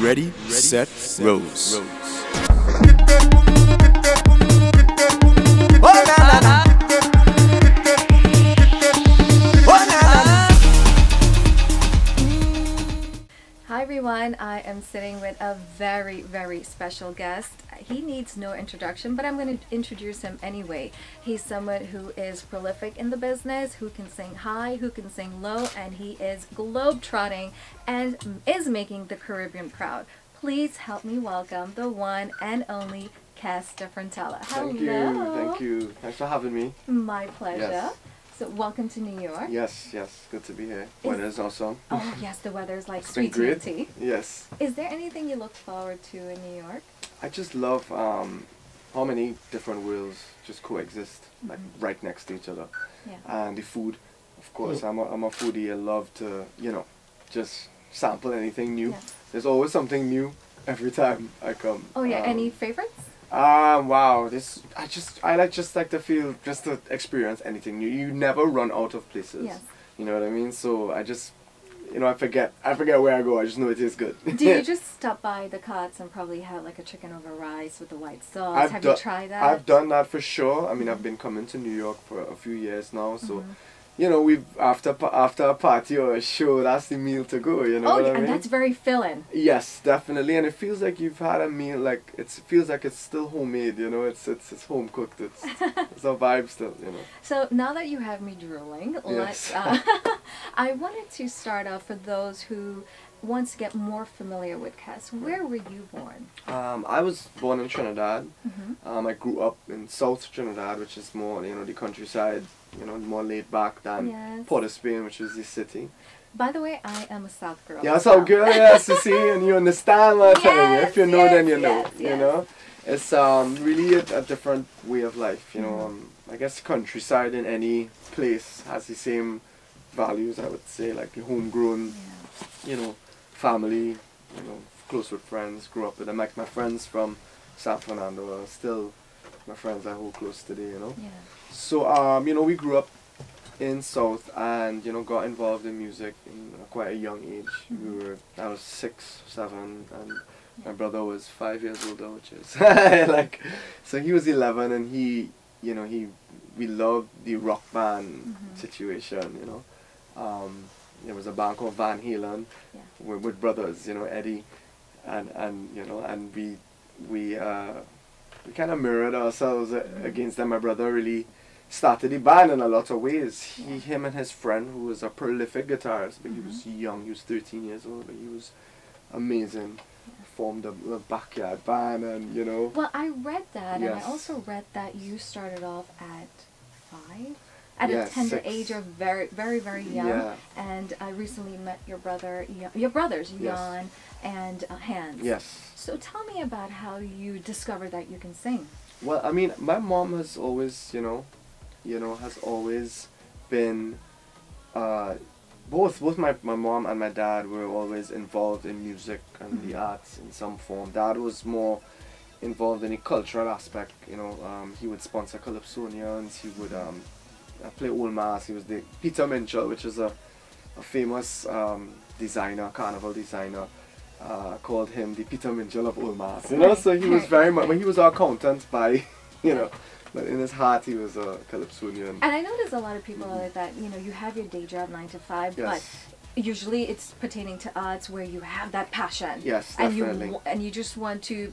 Ready, set, Rose. Hi everyone, I am sitting with a very, very special guest. He needs no introduction, but I'm going to introduce him anyway. He's someone who is prolific in the business, who can sing high, who can sing low, and he is globetrotting and is making the Caribbean proud. Please help me welcome the one and only Kees Dieffenthaller. Hello. Thank you, thank you. Thanks for having me. My pleasure. Yes. So welcome to New York. Yes, yes, good to be here. Weather is awesome. Oh yes, the weather is like sweet tea. Yes. Is there anything you look forward to in New York? I just love how many different worlds just coexist, like right next to each other. Yeah. And the food, of course. Yeah. I'm a foodie. I love to, you know, just sample anything new. Yeah. There's always something new every time I come. Oh yeah. Any favorites? Wow, I just like to feel, just to experience anything new. You never run out of places. Yes. You know what I mean? So I just, you know, I forget where I go. I just know it tastes good. Do you just stop by the Cots and probably have like a chicken over rice with the white sauce? Have you tried that? I've done that for sure. I mean, I've been coming to New York for a few years now, so. You know, after a party or a show, that's the meal to go, you know what I mean? Oh, and that's very filling. Yes, definitely. And it feels like you've had a meal, like, it feels like it's still homemade, you know? It's home-cooked. It's a vibe still, you know? So, now that you have me drooling, yes. I wanted to start off for those who want to get more familiar with Kees. Where were you born? I was born in Trinidad. I grew up in South Trinidad, which is more, you know, the countryside. You know, more laid back than Port of Spain, which is the city. By the way, I am a South girl. Yeah, South girl, yes, you see, and you understand what I'm telling you. If you know, then you know, you know. It's really a different way of life, you know. I guess countryside in any place has the same values, I would say, like the homegrown, you know, family, you know, close with friends, grew up with them. Like my friends from San Fernando are still my friends I hold close today, you know. Yeah. So, you know, we grew up in South and, you know, got involved in music in quite a young age. I was 6, 7, and my brother was 5 years older, which is, like, so he was 11 and he, you know, we loved the rock band situation, you know. There was a band called Van Halen with brothers, you know, Eddie, and you know, and we kind of mirrored ourselves against them. My brother really started the band in a lot of ways. Him and his friend, who was a prolific guitarist, but he was young, he was 13 years old, but he was amazing. Formed a backyard band and, you know. Well, I read that, and I also read that you started off at 5? At a tender age of very, very, very young. Yeah. And I recently met your brother, your brothers, Jan and Hans. Yes. So tell me about how you discovered that you can sing. Well, I mean, my mom has always, has always been, both my mom and my dad were always involved in music and the arts in some form. Dad was more involved in the cultural aspect, you know. He would sponsor Calypsonians, he would play old mass, he was the Peter Minshall, which is a famous designer, carnival designer. Called him the Peter Minshall of Old Mass, you know, so he was very much, well, he was our accountant by, you know, but in his heart he was a Calypsonian. And I know there's a lot of people like that, you know, you have your day job 9 to 5, but usually it's pertaining to arts where you have that passion. Yes, definitely. And you just want to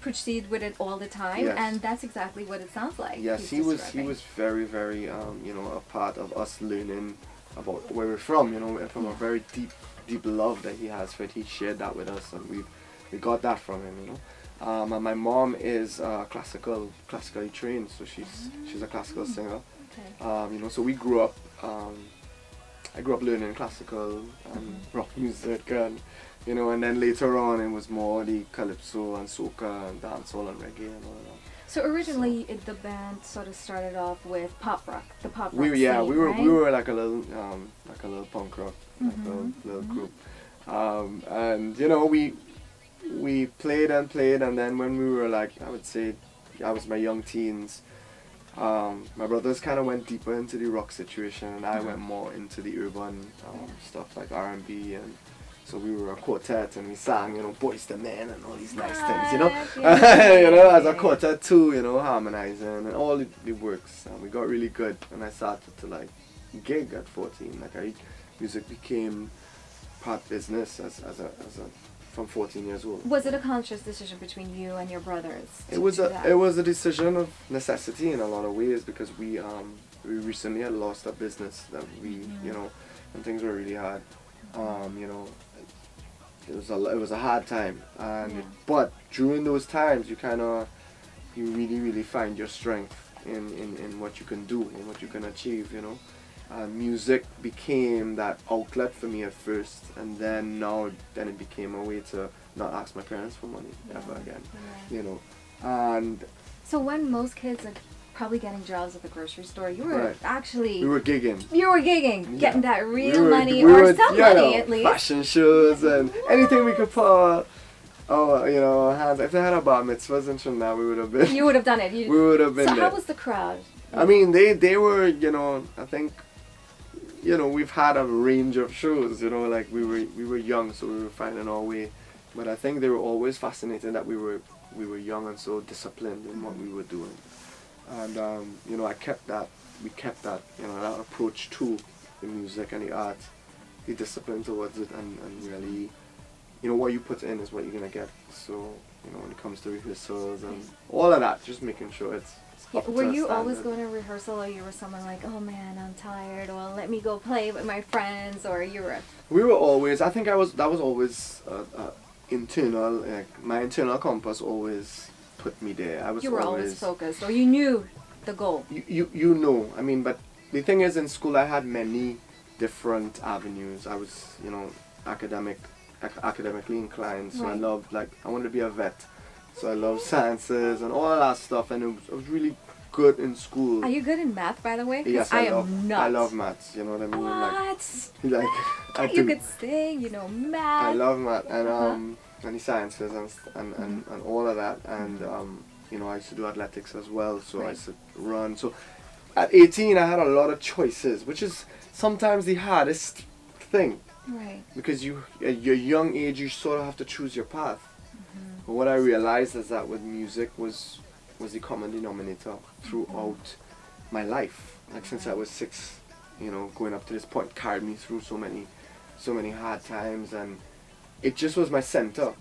proceed with it all the time, and that's exactly what it sounds like. Yes, he was very, very, you know, a part of us learning about where we're from, you know, from a very deep love that he has for it. He shared that with us, and we got that from him, you know. And my mom is classically trained, so she's a classical singer. Okay. You know, so we grew up. I grew up learning classical and rock music, and you know, and then later on it was more the calypso and soca and dancehall and reggae and all that. So originally, the band sort of started off with pop rock, the pop rock scene, we were like a little punk rock, like a little group, and you know, we played, and then when we were like, I would say, I was my young teens, my brothers kind of went deeper into the rock situation, and I went more into the urban stuff like R&B and So we were a quartet and we sang, you know, Boys the Men and all these nice things, you know. You know, as a quartet too, you know, harmonizing and all the works. And we got really good and I started to like gig at 14. Like music became part business from 14 years old. Was it a conscious decision between you and your brothers? It was a decision of necessity in a lot of ways because we recently had lost a business that we, you know, and things were really hard. You know, it was a hard time, and but during those times you kind of you really find your strength in what you can do and what you can achieve, you know. Music became that outlet for me at first, and then now it became a way to not ask my parents for money ever again, you know. And so when most kids are probably getting jobs at the grocery store, you were actually you were gigging, getting that real money or some money at least. Fashion shows and anything we could pull. Oh, you know, hands. If they had a bar mitzvah and from that, we would have been. You would have done it. We would have been. So how was the crowd? I mean, they were, you know, I think. You know, we've had a range of shows, you know, like we were young, so we were finding our way, but I think they were always fascinated that we were young and so disciplined in what we were doing. And you know, we kept that, you know, that approach to the music and the art, the discipline towards it, and really, you know, what you put in is what you're gonna get. So, you know, when it comes to rehearsals and all of that, just making sure it's were you always going to rehearsal, or you were someone like, oh man, I'm tired, or let me go play with my friends, or you were... We were always, I think that was always internal, like my internal compass always put me there. You were always focused, or you knew the goal. You know, I mean, but the thing is, in school I had many different avenues. I was, you know, academically inclined, so I loved, like, I wanted to be a vet. So I love sciences and all that stuff, and it was really good in school. Are you good in math, by the way? Yes, I love maths, you know what I mean? What? Like you could sing, you know, math. I love math, and sciences and all of that, and you know, I used to do athletics as well, so I used to run. So at 18, I had a lot of choices, which is sometimes the hardest thing. Right. Because you, at your young age, you sort of have to choose your path. But what I realized is that with music was the common denominator throughout my life. Like since I was 6, you know, going up to this point, carried me through so many hard times, and it just was my center.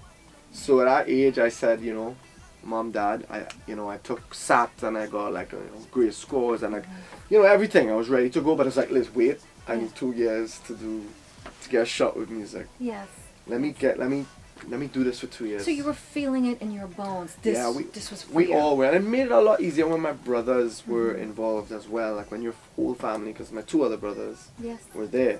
So at that age, I said, you know, Mom, Dad, I took SAT and I got like great scores and like, you know, everything. I was ready to go, but it's like, let's wait. I need 2 years to get a shot with music. Yes. Let me do this for 2 years. So you were feeling it in your bones. This was for you. We all were. And it made it a lot easier when my brothers were involved as well. Like when your whole family, because my 2 other brothers were there.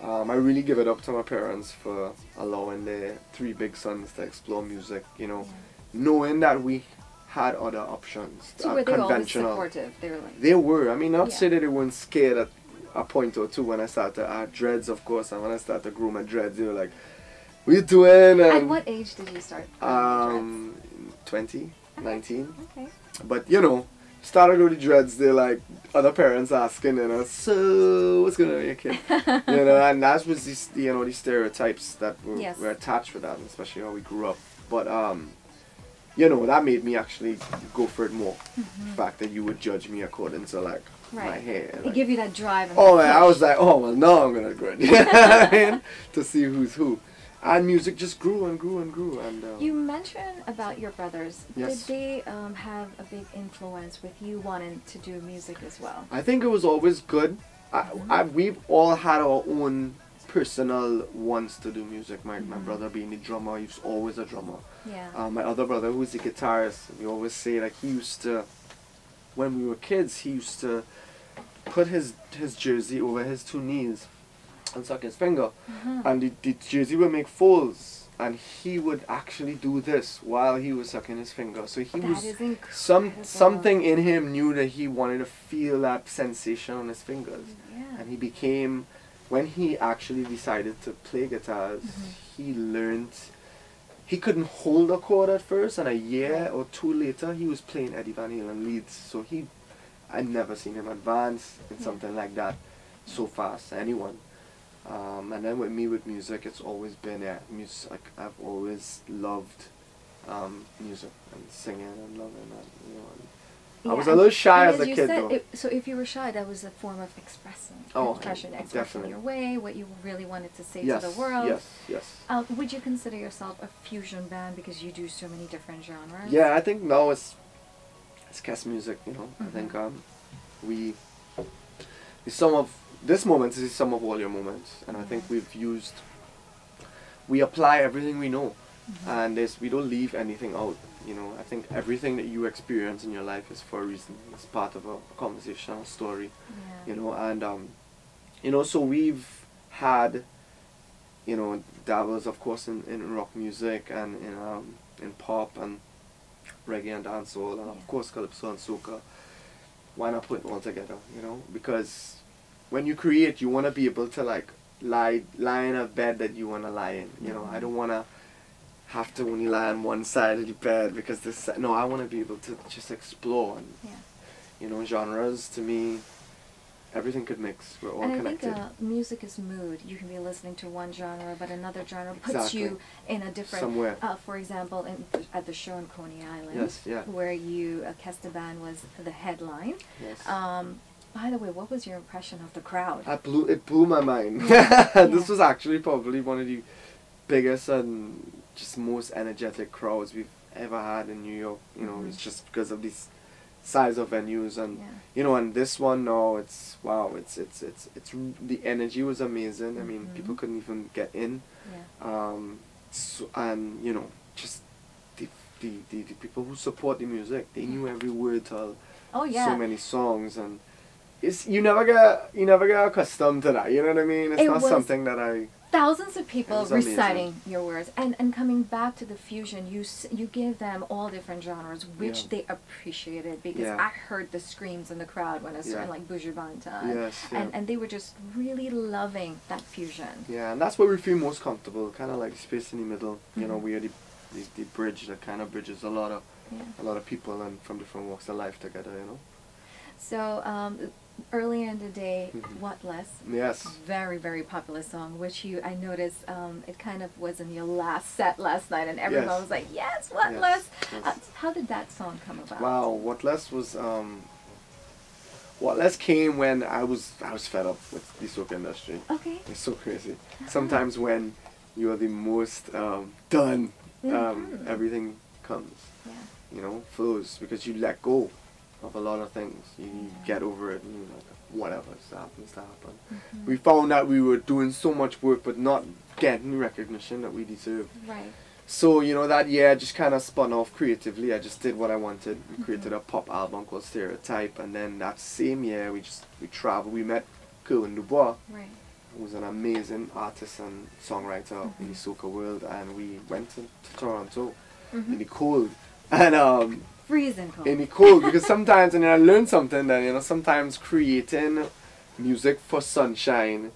Yeah. I really give it up to my parents for allowing their 3 big sons to explore music, you know, knowing that we had other options. So were they always supportive? They were like... They were. I mean, I'd say that they weren't scared at a point or two when I started. I had dreads, of course, and when I started to grow my dreads, they were like, we're doing. At what age did you start? 20, okay. 19. Okay. But you know, started with the dreads. They're like other parents asking, you know, so what's gonna be a kid? You know, and that was these, you know, these stereotypes that were attached with that, especially how we grew up. But you know, that made me actually go for it more. The fact that you would judge me according to like my hair. Like, they give you that drive. And I was like, oh well, no, I'm gonna grin to see who's who. And music just grew and grew and grew. And you mentioned about your brothers. Yes. Did they have a big influence with you wanting to do music as well? I think it was always good. We've all had our own personal wants to do music. My brother being the drummer, he was always a drummer. Yeah. My other brother, who's the guitarist, we always say like he used to, when we were kids, he used to put his jersey over his 2 knees and suck his finger, and the jersey would make folds, and he would actually do this while he was sucking his finger. So he was something in him knew that he wanted to feel that sensation on his fingers, and he became, when he actually decided to play guitars, he learned he couldn't hold a chord at first, and a year or 2 later he was playing Eddie Van Halen leads. So I'd never seen him advance in something like that so fast, anyone. And then with me with music, it's always been music. Like, I've always loved music and singing and loving and, you know. And yeah, I was a little shy as a kid, though. So if you were shy, that was a form of expressing. Oh, expressing your way, what you really wanted to say to the world. Yes. Would you consider yourself a fusion band because you do so many different genres? Yeah, I think now it's Kes music, you know. Mm-hmm. I think some of this moment is some of all your moments, and I think we apply everything we know. Mm-hmm. And we don't leave anything out, you know. I think everything that you experience in your life is for a reason. It's part of a conversational story, you know. And you know, so we've had, you know, dabbles of course in rock music and in pop and reggae and dancehall and of course calypso and soca. Why not put it all together, you know? Because when you create, you want to be able to like lie in a bed that you want to lie in, you know. I don't want to have to only lie on one side of the bed because this. No, I want to be able to just explore. And, you know, genres to me, everything could mix. We're all connected. I think music is mood. You can be listening to one genre, but another genre puts you in a different somewhere. For example, at the show in Coney Island, where you Kestaban was the headline. Yes. By the way, what was your impression of the crowd? It blew my mind. Yeah. This was actually probably one of the biggest and just most energetic crowds we've ever had in New York, you know. It's just because of these size of venues and you know, and this one now it's wow, it's the energy was amazing. I mean, people couldn't even get in. So, and you know, just the people who support the music, they knew every word to so many songs, and it's you never get accustomed to that, you know what I mean? It's not something that I thousands of people reciting your words, and coming back to the fusion, you gave them all different genres, which they appreciated, because I heard the screams in the crowd when I was like Buju Banton, and they were just really loving that fusion. Yeah, and that's where we feel most comfortable, kind of like space in the middle. You know, we are the bridge that kind of bridges a lot of people and from different walks of life together, you know. So earlier in the day, What Less, very, very popular song, which I noticed it kind of was in your last set last night, and everyone was like, yes, What Less. How did that song come about? Wow, What Less was, What Less came when I was fed up with the soca industry. Okay. It's so crazy. Sometimes when you are the most done, everything comes, you know, flows, because you let go of a lot of things. You get over it and you're like, whatever, it happens. We found that we were doing so much work but not getting the recognition that we deserved. Right. So, you know, that year I just kind of spun off creatively. I just did what I wanted. We created a pop album called Stereotype, and then that same year we traveled. We met Cohen Dubois, who was an amazing artist and songwriter in the soca world, and we went to Toronto in the cold. And freezing cold. And it's cold, because sometimes, and I learned something that, you know, sometimes creating music for sunshine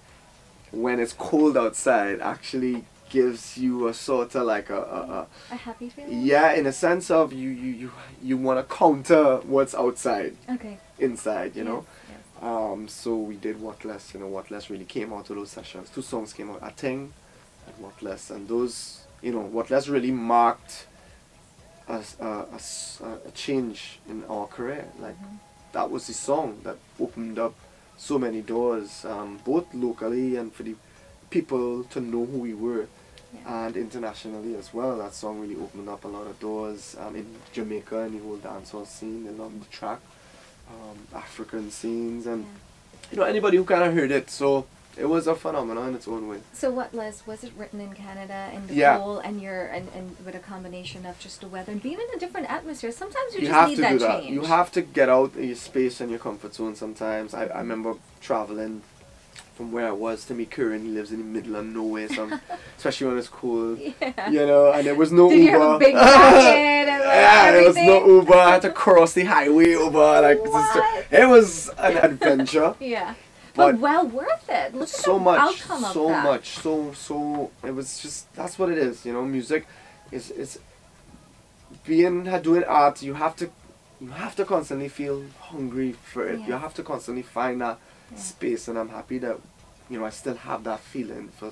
when it's cold outside actually gives you a sort of like a happy feeling. Yeah, in a sense of you want to counter what's outside. Okay. Inside, you know. Yes. So we did What Less. You know, What Less really came out of those sessions. Two songs came out, A Ting and What Less, and those, you know, What Less really marked a change in our career. Like, that was the song that opened up so many doors, both locally and for the people to know who we were, and internationally as well. That song really opened up a lot of doors in Jamaica and the whole dancehall scene. They loved the track, African scenes, and you know, anybody who kind of heard it. So it was a phenomenon in its own way. So What Less, was it written in Canada in the cold and with a combination of just the weather and being in a different atmosphere? Sometimes you just need that change. You have to get out of your space and your comfort zone sometimes. I remember traveling from where I was to meet Kerwin. He lives in the middle of nowhere, especially when it's cold. Yeah. You know, and there was no Uber. You have a big and there was no Uber. I had to cross the highway over. Like, it was an adventure. But well worth it. Look so at the outcome of that. So much. It was just, that's what it is, you know. Music is doing art. You have to constantly feel hungry for it. You have to constantly find that space, and I'm happy that you know, I still have that feeling for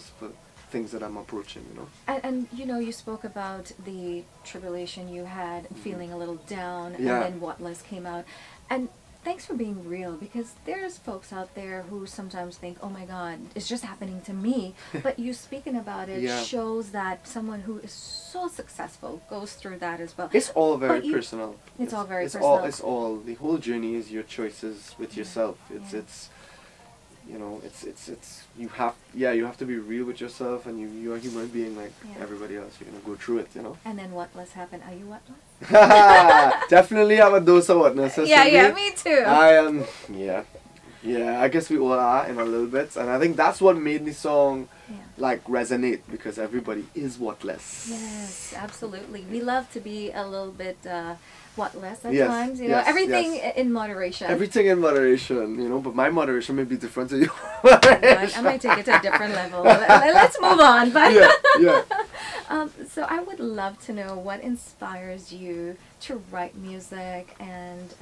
things that I'm approaching, you know. And you know, you spoke about the tribulation you had, feeling a little down, and then What Less came out. And thanks for being real, because there's folks out there who sometimes think, oh my God, it's just happening to me. But you speaking about it shows that someone who is so successful goes through that as well. It's all very personal. It's all very personal. The whole journey is your choices with yourself. It's you know, you have to be real with yourself, and you're a human being like everybody else. You're gonna go through it, you know. And then What Less happened? Are you What Less? Definitely, I'm a dose of What Less. Yeah, me too. I am, I guess we all are in a little bit, and I think that's what made the song like resonate, because everybody is What Less. Yes, absolutely. We love to be a little bit. What less at times, you know, everything in moderation. Everything in moderation, you know, but my moderation may be different to you. I might take it to a different level. Let's move on. But so I would love to know what inspires you to write music, and,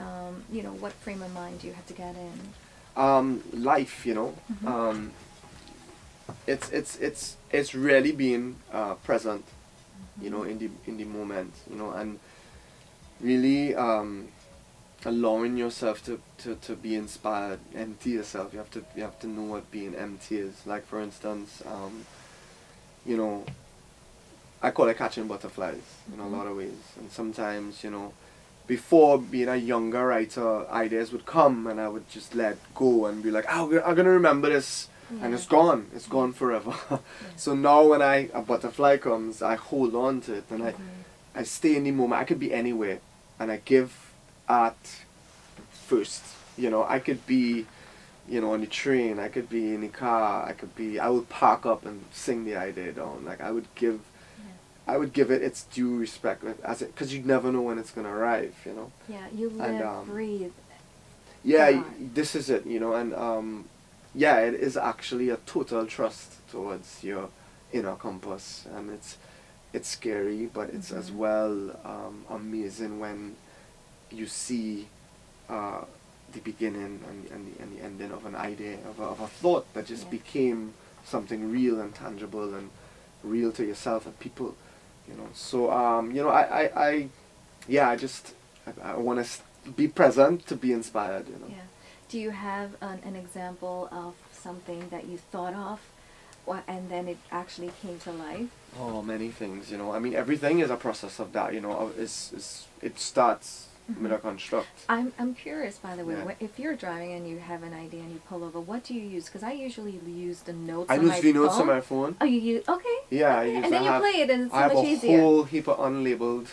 you know, what frame of mind do you have to get in? Life, you know. It's really being present, you know, in the moment, you know, and really allowing yourself to be inspired. Empty yourself. You have to know what being empty is. Like, for instance, you know, I call it catching butterflies in a lot of ways. And sometimes, you know, before being a younger writer, ideas would come and I would just let go and be like, oh, I'm gonna remember this, and it's gone. It's gone forever. So now when a butterfly comes, I hold on to it, and I stay in the moment. I could be anywhere, and I give art first. You know, I could be, you know, on the train. I could be in the car. I would park up and sing the idea down. Like, I would give, I would give it its due respect, as it, because you never know when it's gonna arrive. You know. Yeah, you live, and, breathe. Yeah, this is it. You know, and yeah, it is actually a total trust towards your inner compass, and it's scary, but it's as well amazing when you see the beginning and the ending of an idea, of a thought that just became something real and tangible and real to yourself and people, you know. So you know, I want to be present to be inspired, you know. Yeah. Do you have an example of something that you thought of and then it actually came to life? Oh, many things, you know. I mean, everything is a process of that, you know. It starts with a construct. I'm curious, by the way, if you're driving and you have an idea and you pull over, what do you use? Because I usually use the notes on my phone. I use the notes on my phone. Oh, you use? Okay. Yeah, okay. And then you play it, and it's so much easier. I have a whole heap of unlabeled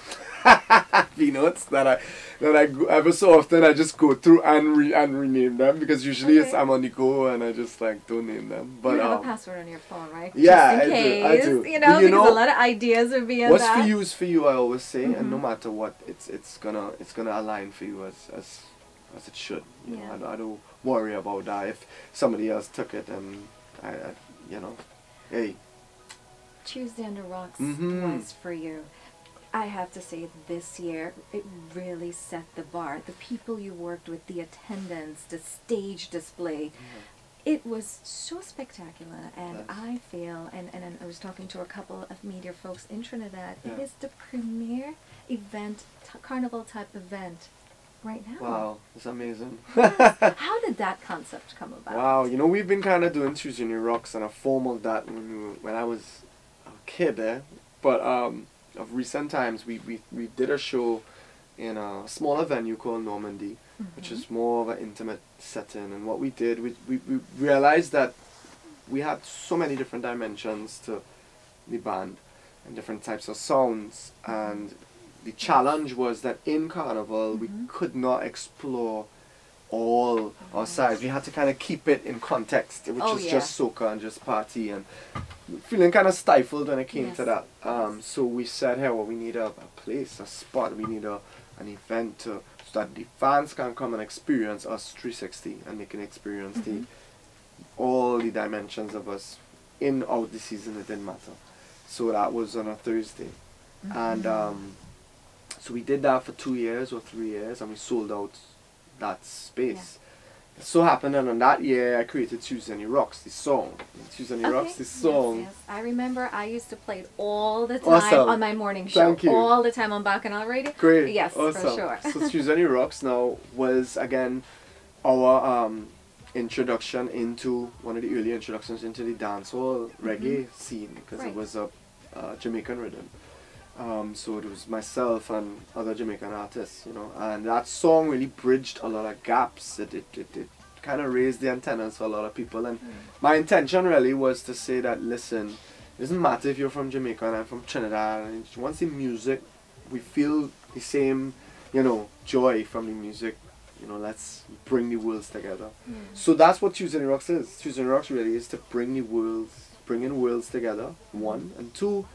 V-notes that I ever so often I just go through and rename them, because usually I'm on the go and I just like don't name them. But you have a password on your phone, right? Yeah, just in case, I do. You know, but, you know, a lot of ideas would be in what's that. What's for you is for you, I always say, and no matter what, it's gonna align for you as it should. You know, I don't worry about that if somebody else took it, and I you know, hey. Tuesday on the Rocks was for you. I have to say, this year, it really set the bar. The people you worked with, the attendance, the stage display, it was so spectacular. And I feel, and I was talking to a couple of media folks in Trinidad, it is the premier event, carnival-type event right now. Wow, it's amazing. Yes. How did that concept come about? Wow, you know, we've been kind of doing Tuesday on the Rocks and a form of that when I was a kid, but of recent times, we did a show in a smaller venue called Normandy, which is more of an intimate setting. And what we did, we realized that we had so many different dimensions to the band and different types of sounds. And the challenge was that in Carnival, we could not explore all our sides. We had to kind of keep it in context, which is just soca and just party, and feeling kind of stifled when it came to that. So we said, hey, well, we need a place, a spot, we need an event so that the fans can come and experience us 360, and they can experience all the dimensions of us in out the season. It didn't matter. So that was on a Thursday, and so we did that for 2 years or 3 years, and we sold out that space. It so happened that on that year I created Tuesday on the Rocks, the song. Tuesday on the Rocks, the song. Yes, yes. I remember I used to play it all the time on my morning show. Thank you. All the time on Bacchanal Radio. Great. Yes, for sure. So Tuesday on the Rocks now was, again, our introduction into, one of the early introductions into the dancehall reggae scene, because it was a Jamaican rhythm. So it was myself and other Jamaican artists, you know, and that song really bridged a lot of gaps. It kind of raised the antennas for a lot of people, and my intention really was to say that, listen, it doesn't matter if you're from Jamaica and I'm from Trinidad, and once the music, we feel the same, you know, joy from the music, you know, let's bring the worlds together. So that's what Tuesday in the Rocks is. Tuesday in the Rocks really is to bring the worlds, bringing worlds together, one, and two,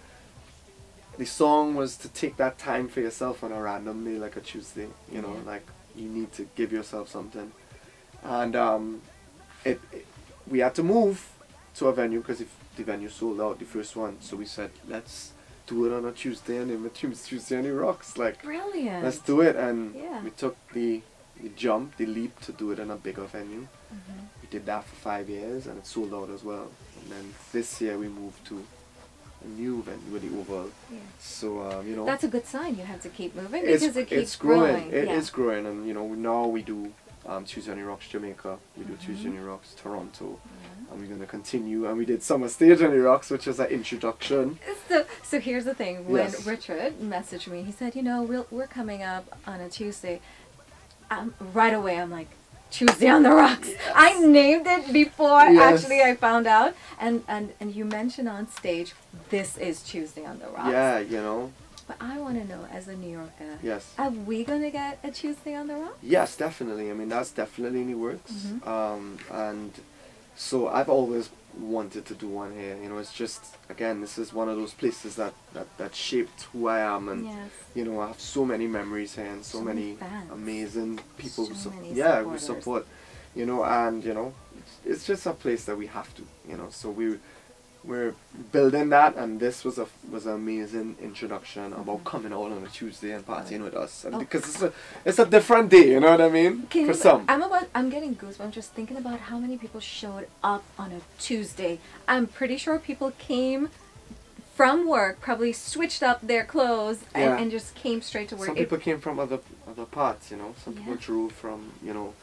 the song was to take that time for yourself on a random day, like a Tuesday, you know, like you need to give yourself something. And we had to move to a venue because the venue sold out, the first one. So we said, let's do it on a Tuesday, and it was Tuesday on the Rocks. Like, brilliant. Let's do it. And we took the jump, the leap to do it in a bigger venue. We did that for 5 years and it sold out as well. And then this year we moved to a new venue with the Oval. So, you know, that's a good sign. You have to keep moving because it keeps growing. It is growing, and you know, now we do Tuesday on the Rocks Jamaica, we do Tuesday on the Rocks Toronto, and we're going to continue, and we did Summer Stage on the Rocks, which is an introduction. So here's the thing, when Richard messaged me, he said, you know, we're coming up on a Tuesday. Right away I'm like, Tuesday on the Rocks. I named it before actually I found out, and you mentioned on stage, this is Tuesday on the Rocks. Yeah, you know. But I want to know, as a New Yorker, are we gonna get a Tuesday on the Rocks? Yes, definitely. I mean, that's definitely in the works. And so I've always wanted to do one here. You know, it's just, again, this is one of those places that shaped who I am, and you know, I have so many memories here, and so many amazing people who support, you know, and you know, it's just a place that we have to, you know, so we're building that, and this was an amazing introduction about coming out on a Tuesday and partying with us, and because it's a different day, you know what I mean? For some, I'm getting goosebumps just thinking about how many people showed up on a Tuesday. I'm pretty sure people came from work, probably switched up their clothes and just came straight to work. Some people came from other parts, you know. Some people drew from, you know,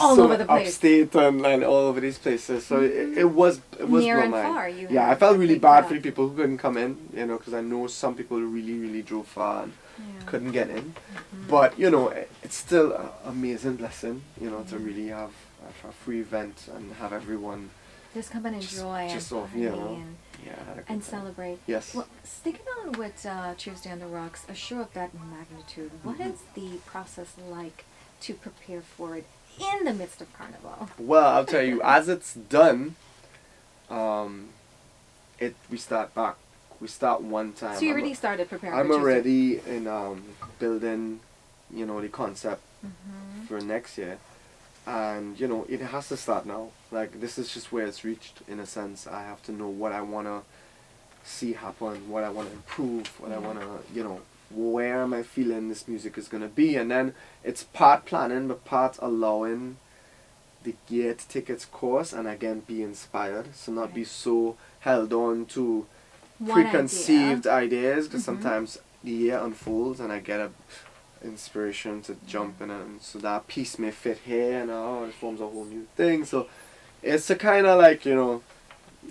all over the place, upstate and all over these places. So it was near and far. Yeah, I felt really bad for the people who couldn't come in, you know, because I know some people really drove far and couldn't get in. But you know, it's still an amazing blessing, you know, to really have a free event and have everyone just come and enjoy and celebrate. Yes. Well, sticking on with Tuesday on the Rocks, a show of that magnitude, what is the process like to prepare for it in the midst of Carnival? Well, I'll tell you, as it's done, we start back. We start one time. So you already started preparing. I'm already in building, you know, the concept for next year, and you know, it has to start now. Like, this is just where it's reached. In a sense, I have to know what I wanna see happen, what I wanna improve, what I wanna, you know, where am I feeling this music is going to be. And then it's part planning, but part allowing the year to take its course, and again, be inspired. So not be so held on to preconceived ideas, because sometimes the year unfolds and I get an inspiration to jump in, and so that piece may fit here, and it forms a whole new thing. So it's a kind of like, you know,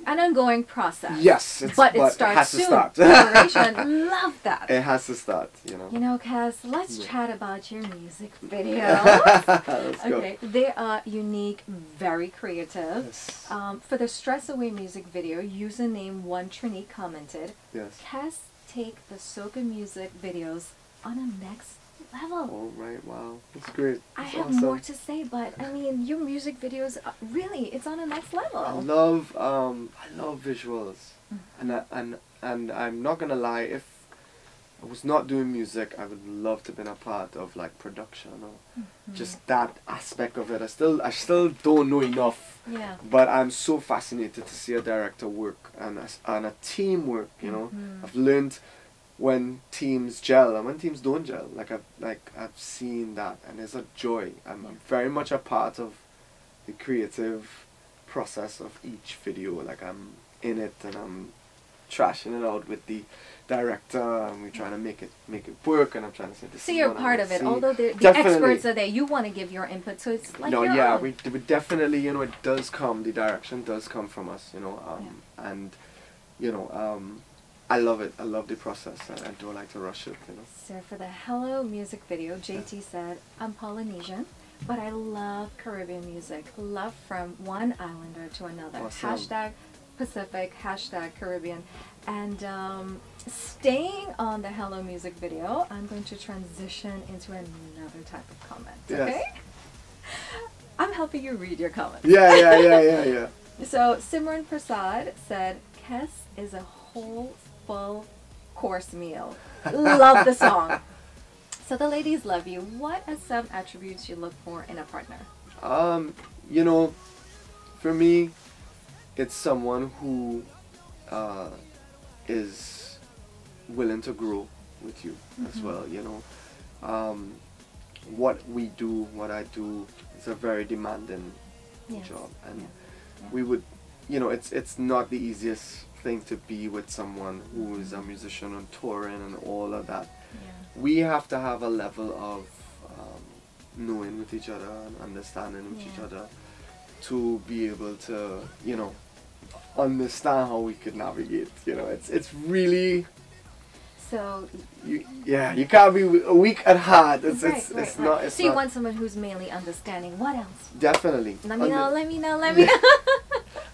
an ongoing process. Yes, but it starts soon. Preparation, love that. It has to start, you know. You know, Kes, let's chat about your music videos. Let's go. They are unique, very creative. Yes. For the Stress Away music video, username OneTrini commented, yes, Kes take the soca music videos on a next level. Oh, right, wow. That's great. That's awesome. I have more to say, but I mean, your music videos, really, it's on a next level. I love visuals. And I'm not gonna lie, if I was not doing music, I would love to have been a part of like production or just that aspect of it. I still don't know enough. Yeah. But I'm so fascinated to see a director work and a team work, you know. I've learned when teams gel and when teams don't gel. Like I've seen that, and it's a joy. I'm very much a part of the creative process of each video. Like I'm in it and I'm trashing it out with the director, and we're trying to make it work, and I'm trying to say this. So you're part of it, although the experts are there. You want to give your input, so it's like no, yeah, we definitely, you know, it does come. The direction does come from us, you know, yeah. And you know, I love it. I love the process. I don't like to rush it, you know. So for the Hello music video, JT said, "I'm Polynesian, but I love Caribbean music. Love from one islander to another." Awesome. Hashtag Pacific, hashtag Caribbean. And staying on the Hello music video, I'm going to transition into another type of comment. Yes. Okay? I'm helping you read your comments. Yeah. So Simran Prasad said, "Kes is a whole full course meal. Love the song." So the ladies love you. What are some attributes you look for in a partner? You know, for me, it's someone who is willing to grow with you as well, you know. What we do, what I do, is a very demanding job, and we would, you know, it's not the easiest thing to be with someone who is a musician and touring and all of that. We have to have a level of knowing with each other and understanding with each other to be able to, you know, understand how we could navigate. You know, it's really so. You can't be weak at heart. It's right. Not. It's so you want someone who's mainly understanding. What else? Definitely. Let me know.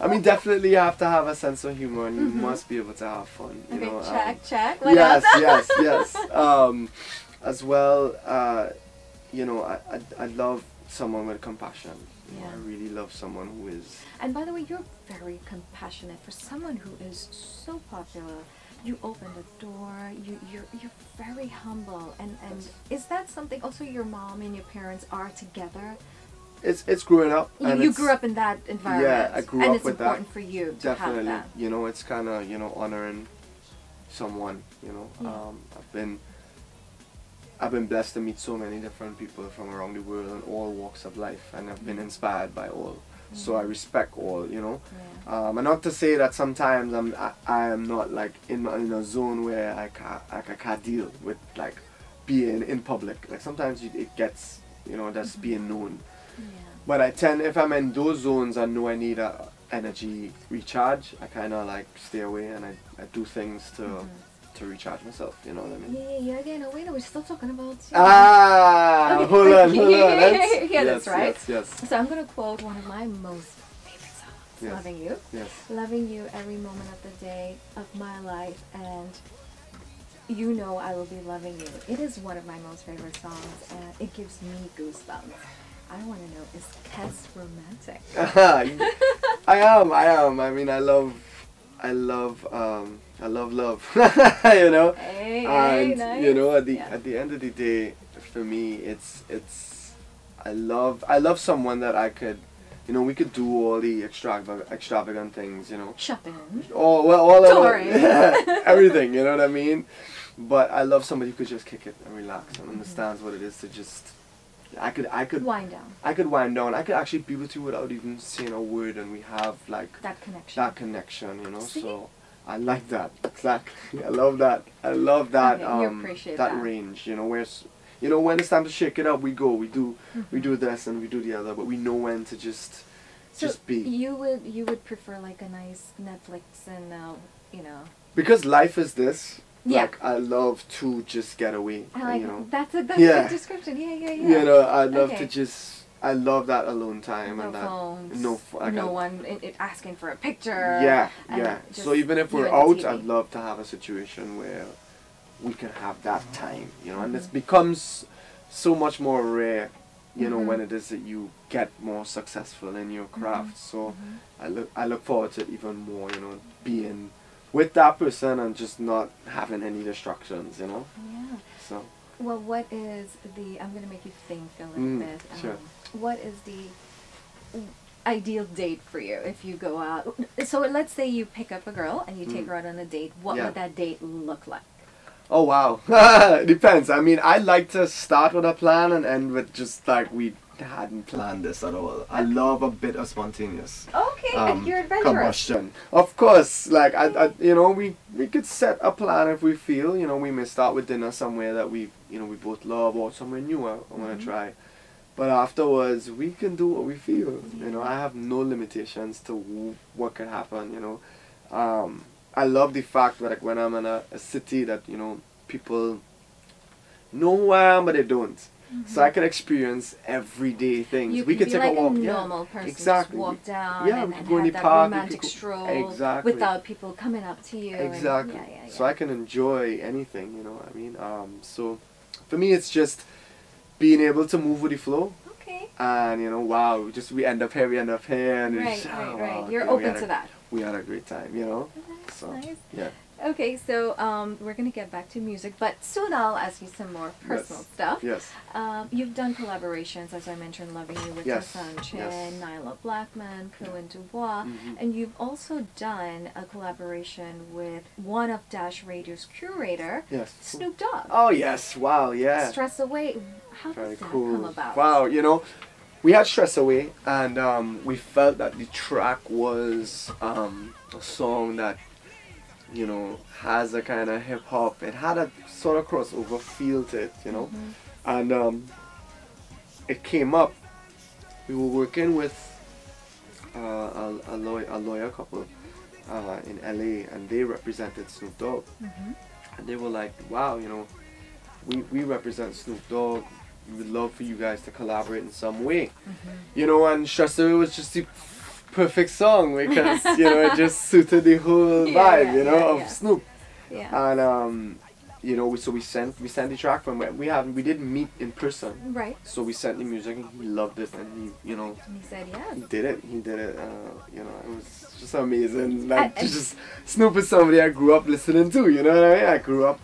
I mean, definitely, you have to have a sense of humor, and you must be able to have fun. You know, check. What else? Yes. As well, you know, I love someone with compassion. Yeah. I really love someone who is. And by the way, you're very compassionate for someone who is so popular. You open the door. You're very humble. And is that something? Also, your mom and your parents are together. It's growing up. You grew up in that environment. Yeah, I grew up with that. And it's important for you to have that. You know, it's kind of, you know, honoring someone. You know, I've been blessed to meet so many different people from around the world and all walks of life, and I've been inspired by all. So I respect all, you know. And not to say that sometimes I am not like in a zone where I can't deal with like being in public. Like sometimes it gets, you know, that's being known. But I tend, if I'm in those zones, I know I need a energy recharge. I kind of like stay away, and I do things to. To recharge myself, you know what I mean? No, wait, we're still talking about... Okay. Hold on. That's right. Yes. So I'm going to quote one of my most favorite songs, Loving You. Yes. Loving you every moment of the day of my life, and you know I will be loving you. It is one of my most favorite songs, and it gives me goosebumps. I want to know, is Kes romantic? I am. I mean, I love love, you know, and nice. You know, at the end of the day, for me, it's I love someone that I could, you know, we could do all the extravagant things, you know, shopping, everything, you know what I mean, but I love somebody who could just kick it and relax and understands what it is to just. I could wind down. I could actually be with you without even saying a word, and we have like that connection. You know. See? So I like that. Exactly. I love that. Okay, you appreciate that range. You know, where's, you know, when it's time to shake it up, we go. We do this and we do the other, but we know when to just be. You would prefer like a nice Netflix and you know. Because life is this. Like, I love to just get away. You know. That's a good description. Yeah. You know, I love to just, I love that alone time. No phones, no one asking for a picture. So even if we're out, I'd love to have a situation where we can have that time, you know, and this becomes so much more rare, you know, when it is that you get more successful in your craft. So I look forward to it even more, you know, being with that person and just not having any distractions, you know? Yeah. So. Well, what is the... I'm going to make you think a little bit. Sure. What is the ideal date for you if you go out? So let's say you pick up a girl and you take her out on a date. What would that date look like? Oh wow, depends. I mean, I like to start with a plan and end with just like we hadn't planned this at all. I love a bit of spontaneous. Okay, and you're adventurous. Combustion, of course. Like I you know, we could set a plan if we feel, you know, we may start with dinner somewhere that we, you know, we both love, or somewhere new I want to try. But afterwards, we can do what we feel. You know, I have no limitations to what could happen. You know. I love the fact that like, when I'm in a city that, you know, people know who I am, but they don't. So I can experience everyday things. We could take like a walk. You normal person. Exactly. Just walk down and go have that park, romantic stroll without people coming up to you. Exactly. And, so I can enjoy anything, you know what I mean? So for me, it's just being able to move with the flow. Okay. And, you know, wow, just we end up here. And right. You're open to that. We had a great time, you know? So, nice. Yeah. Okay, so we're going to get back to music, but soon I'll ask you some more personal stuff. Yes. You've done collaborations, as I mentioned, Loving You with your son, Chin, Nyla Blackman, Cohen Dubois, and you've also done a collaboration with one of Dash Radio's curator, Snoop Dogg. Oh, yes. Wow, yeah. Stress Away. How did that come about? Wow, you know, we had Stress Away, and we felt that the track was a song that, you know, has a kind of hip-hop. It had a sort of crossover feel to it, you know. And it came up. We were working with a lawyer couple in LA, and they represented Snoop Dogg. And they were like, wow, you know, we represent Snoop Dogg. We would love for you guys to collaborate in some way, you know. And Stress Away was just the perfect song because you know it just suited the whole vibe, you know, of Snoop. And you know, so we sent the track from where we didn't meet in person, right? So we sent the music, and he loved it, and he, you know, and he said yes. He did it. You know, it was just amazing. Like just Snoop is somebody I grew up listening to. You know what I mean? I grew up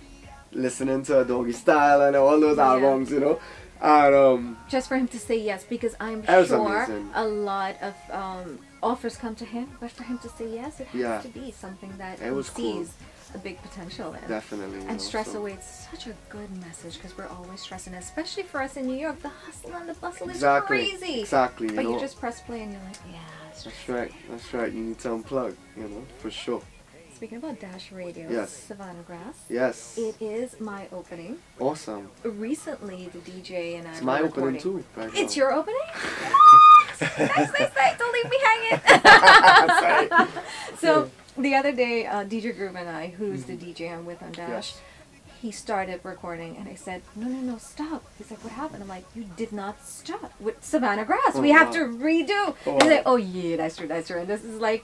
listening to Doggy Style and all those albums. You know. And, just for him to say yes, because I'm sure a lot of offers come to him, but for him to say yes, it has to be something that he sees a big potential in. Definitely. And Stress Away, it's such a good message because we're always stressing, especially for us in New York. The hustle and the bustle is crazy. Exactly. But you just press play and you're like, yeah, that's right. That's right. You need to unplug, you know, for sure. Speaking about Dash Radio, Savannah Grass. Yes. It is my opening. Awesome. Recently, the DJ and I. It's my opening too. It's your opening? Nice. Don't leave me hanging. So the other day, DJ Groove and I, who's the DJ I'm with on Dash, he started recording, and I said, no, stop. He's like, what happened? I'm like, you did not stop with Savannah Grass. Oh, we have to redo. Oh. He's like, oh yeah, that's true. And this is like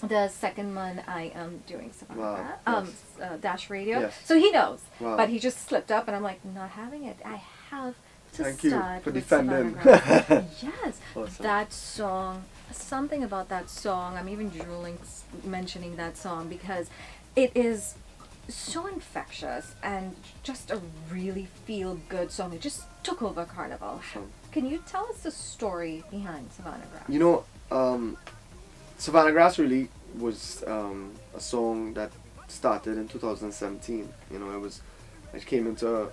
the second one I am doing Savannah Dash Radio. So he knows, but he just slipped up, and I'm like, not having it. I have to start with Savannah Grass. Awesome. That song, something about that song, I'm even drooling mentioning that song because it is so infectious and just a really feel-good song. It just took over Carnival. Can you tell us the story behind Savannah Grass? You know, Savannah Grass really was a song that started in 2017. You know, it came into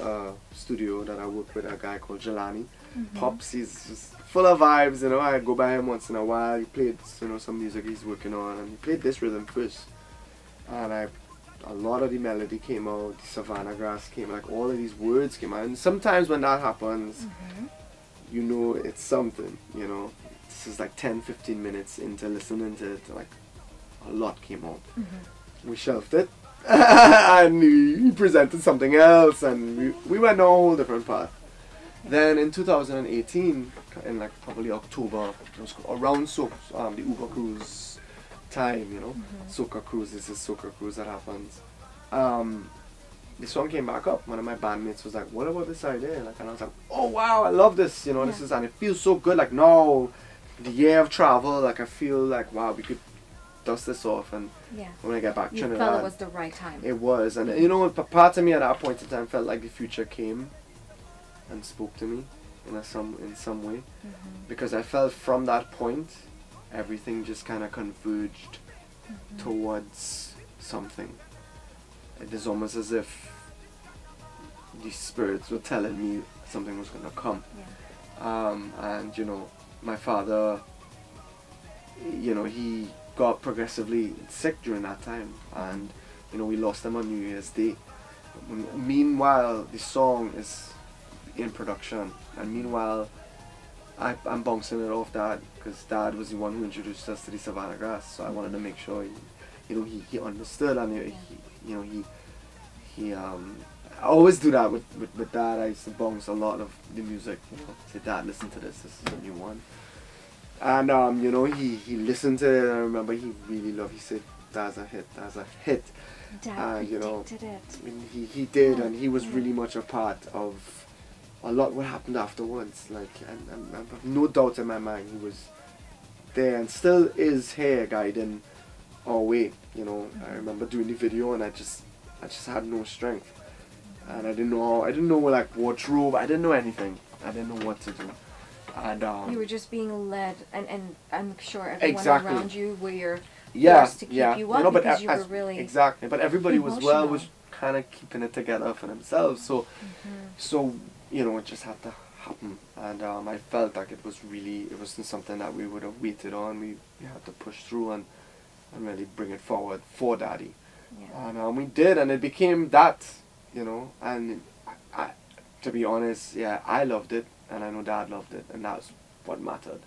a studio that I worked with a guy called Jelani. Pops, he's just full of vibes, you know. I go by him once in a while. He played, you know, some music he's working on, and he played this rhythm first. And a lot of the melody came out, the Savannah Grass came, like all of these words came out. And sometimes when that happens, you know it's something, you know. This is like 10-15 minutes into listening to it, like a lot came out. We shelved it and we presented something else, and we went on a whole different path. Then in 2018, in like probably October, it was around the Uber Cruise time, you know, Soca Cruise, this is Soca Cruise that happens. The song came back up. One of my bandmates was like, what about this idea? Like, and I was like, oh wow, I love this, you know, this is, and it feels so good, like now, the year of travel, like I feel like wow, we could dust this off, and when I get back, Trinidad, you felt it was the right time. It was, and you know, part of me at that point in time felt like the future came and spoke to me in some way, because I felt from that point everything just kind of converged towards something, It is almost as if these spirits were telling me something was going to come. Yeah. And you know, my father, you know, he got progressively sick during that time, and you know, we lost him on New Year's Day. Meanwhile, the song is in production, and meanwhile I'm bouncing it off Dad, because Dad was the one who introduced us to the Savannah Grass, so I wanted to make sure he understood, and I always do that with Dad. I used to bounce a lot of the music, you know, say, Dad, listen to this, this is a new one. And you know, he listened to it, and I remember he really loved it. He said, That's a hit, that's a hit. Dad you know, it. He did, and he was really much a part of a lot what happened afterwards, like, and I have no doubt in my mind he was there and still is here guiding our way, you know. I remember doing the video, and I just had no strength, and I didn't know like wardrobe, I didn't know anything, I didn't know what to do, and you were just being led, and I'm sure everyone around you were forced to keep you up, you know, because you were really exactly, but everybody emotional. was kind of keeping it together for themselves, so so you know, it just had to happen, and I felt like it wasn't something that we would have waited on. We had to push through and really bring it forward for Daddy, and we did, and it became that, you know. And I, to be honest, I loved it, and I know Dad loved it, and that's what mattered.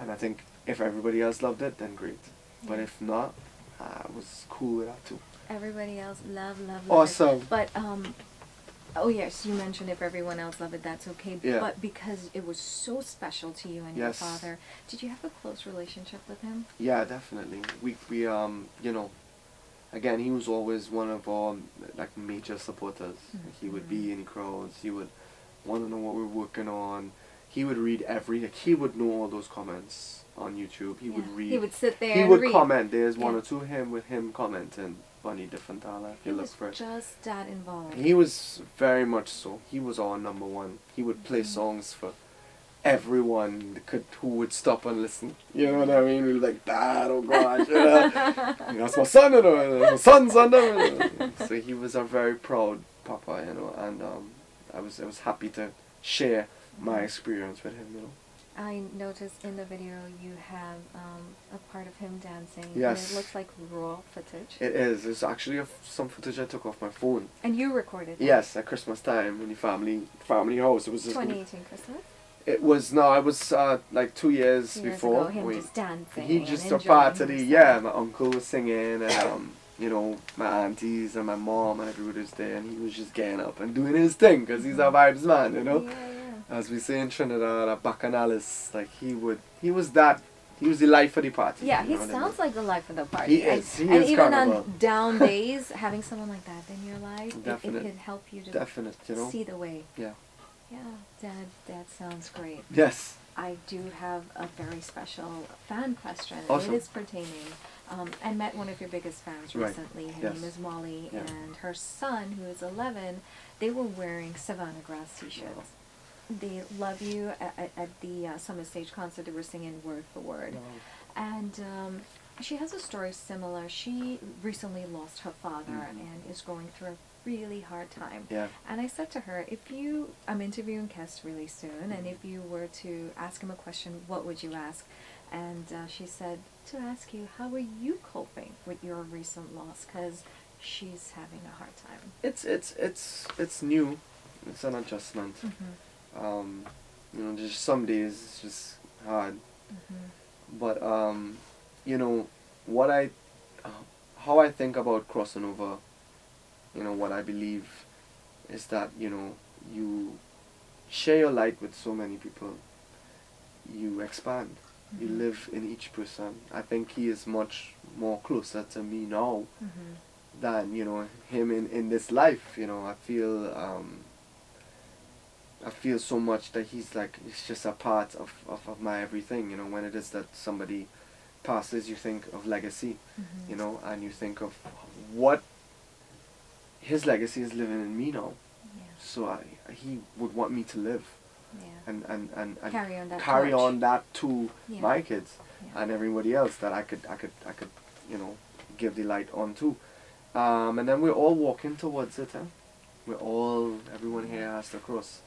And I think if everybody else loved it, then great, but if not, I was cool with that too. Everybody else love awesome, but oh yes, you mentioned if everyone else loved it, that's okay. Yeah. But because it was so special to you and your father, did you have a close relationship with him? Yeah, definitely. We you know, again, he was always one of our like major supporters. He would be in crowds. He would want to know what we were working on. He would read he would know all those comments on YouTube. He would read. He would sit there. He would comment. There's one or two with him commenting. Kees Dieffenthaller, if you look for it. He was just that involved. He was very much so. He was our number one. He would play songs for everyone who would stop and listen. You know what I mean? We were like, Dad, oh gosh, you know? That's my son, you know? That's my son's son, you know? So he was a very proud papa, you know, and I was happy to share my experience with him, you know. I noticed in the video you have a part of him dancing. Yes. And it looks like raw footage. It is. It's actually some footage I took off my phone. And you recorded that? Yes, at Christmas time in the family house. It was 2018 Christmas? It was, no, I was like 2 years before. Ago, him just dancing. He just a part of the, my uncle was singing, and you know, my aunties and my mom and everybody was there, and he was just getting up and doing his thing, because he's our vibes man, you know? Yeah. As we say in Trinidad, a Bacchanalis, like he was the life of the party. Yeah, he sounds like the life of the party. He is even carnival. On down days, having someone like that in your life, it can help you to you know? See the way. Yeah. Yeah, Dad, that sounds great. Yes. I do have a very special fan question. Awesome. It is pertaining. I met one of your biggest fans recently. Right. Her name is Molly, and her son, who is 11, they were wearing Savannah Grass t-shirts. Oh. They love you. At the Summer Stage concert, they were singing word for word. Wow. And she has a story similar. She recently lost her father and is going through a really hard time. Yeah. And I said to her, I'm interviewing Kees really soon, and if you were to ask him a question, what would you ask? And she said, to ask you, how are you coping with your recent loss? Because she's having a hard time. It's new. It's an adjustment. You know, just some days it's just hard, but you know what how I think about crossing over, you know, what I believe is that, you know, you share your light with so many people, you expand, you live in each person. I think he is much more closer to me now than, you know, him in this life, you know. I feel so much that he's like, it's just a part of my everything, you know. When it is that somebody passes, you think of legacy, you know, and you think of what his legacy is living in me now. Yeah. So he would want me to live and carry on that to my kids and everybody else that I could, you know, give the light on to. And then we're all walking towards it. Everyone here has to cross.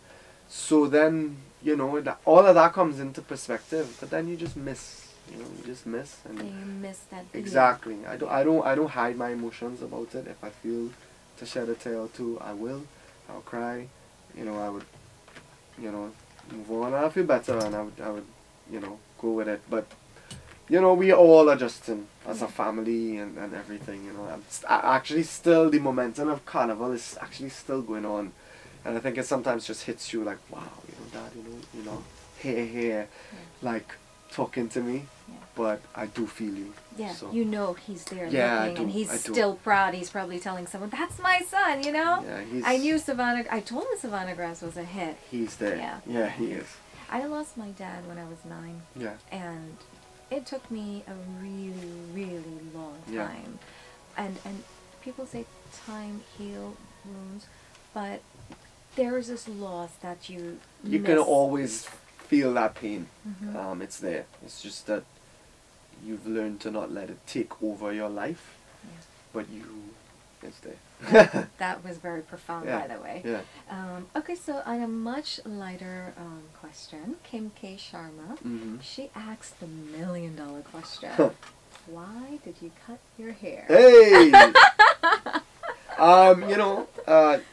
So then, you know, all of that comes into perspective. But then you just miss. You know, you just miss. And you miss that. Exactly. Yeah. I don't hide my emotions about it. If I feel to shed a tear or two, I will. I'll cry. You know, I would, you know, move on. I'll feel better, and I would, you know, go with it. But, you know, we are all adjusting as a family and everything, you know. Actually still, the momentum of Carnival is actually still going on. And I think it sometimes just hits you like, wow, you know, Dad, you know, here, yeah, like, talking to me. Yeah. But I do feel you. Yeah, so, you know, he's there, yeah, looking, and he's still proud. He's probably telling someone, that's my son, you know? Yeah, I knew Savannah, I told him Savannah Grass was a hit. He's there. Yeah, yeah, he is. I lost my dad when I was 9. Yeah. And it took me a really, really long time. Yeah. And people say time heals wounds, but there is this loss that you miss. Can always feel that pain. Mm-hmm. It's there. It's just that you've learned to not let it take over your life, yeah, but it's there. That was very profound, yeah, by the way. Yeah. Okay, so on a much lighter question, Kim K Sharma, mm-hmm, she asked the million-dollar question. Why did you cut your hair? Hey! You know,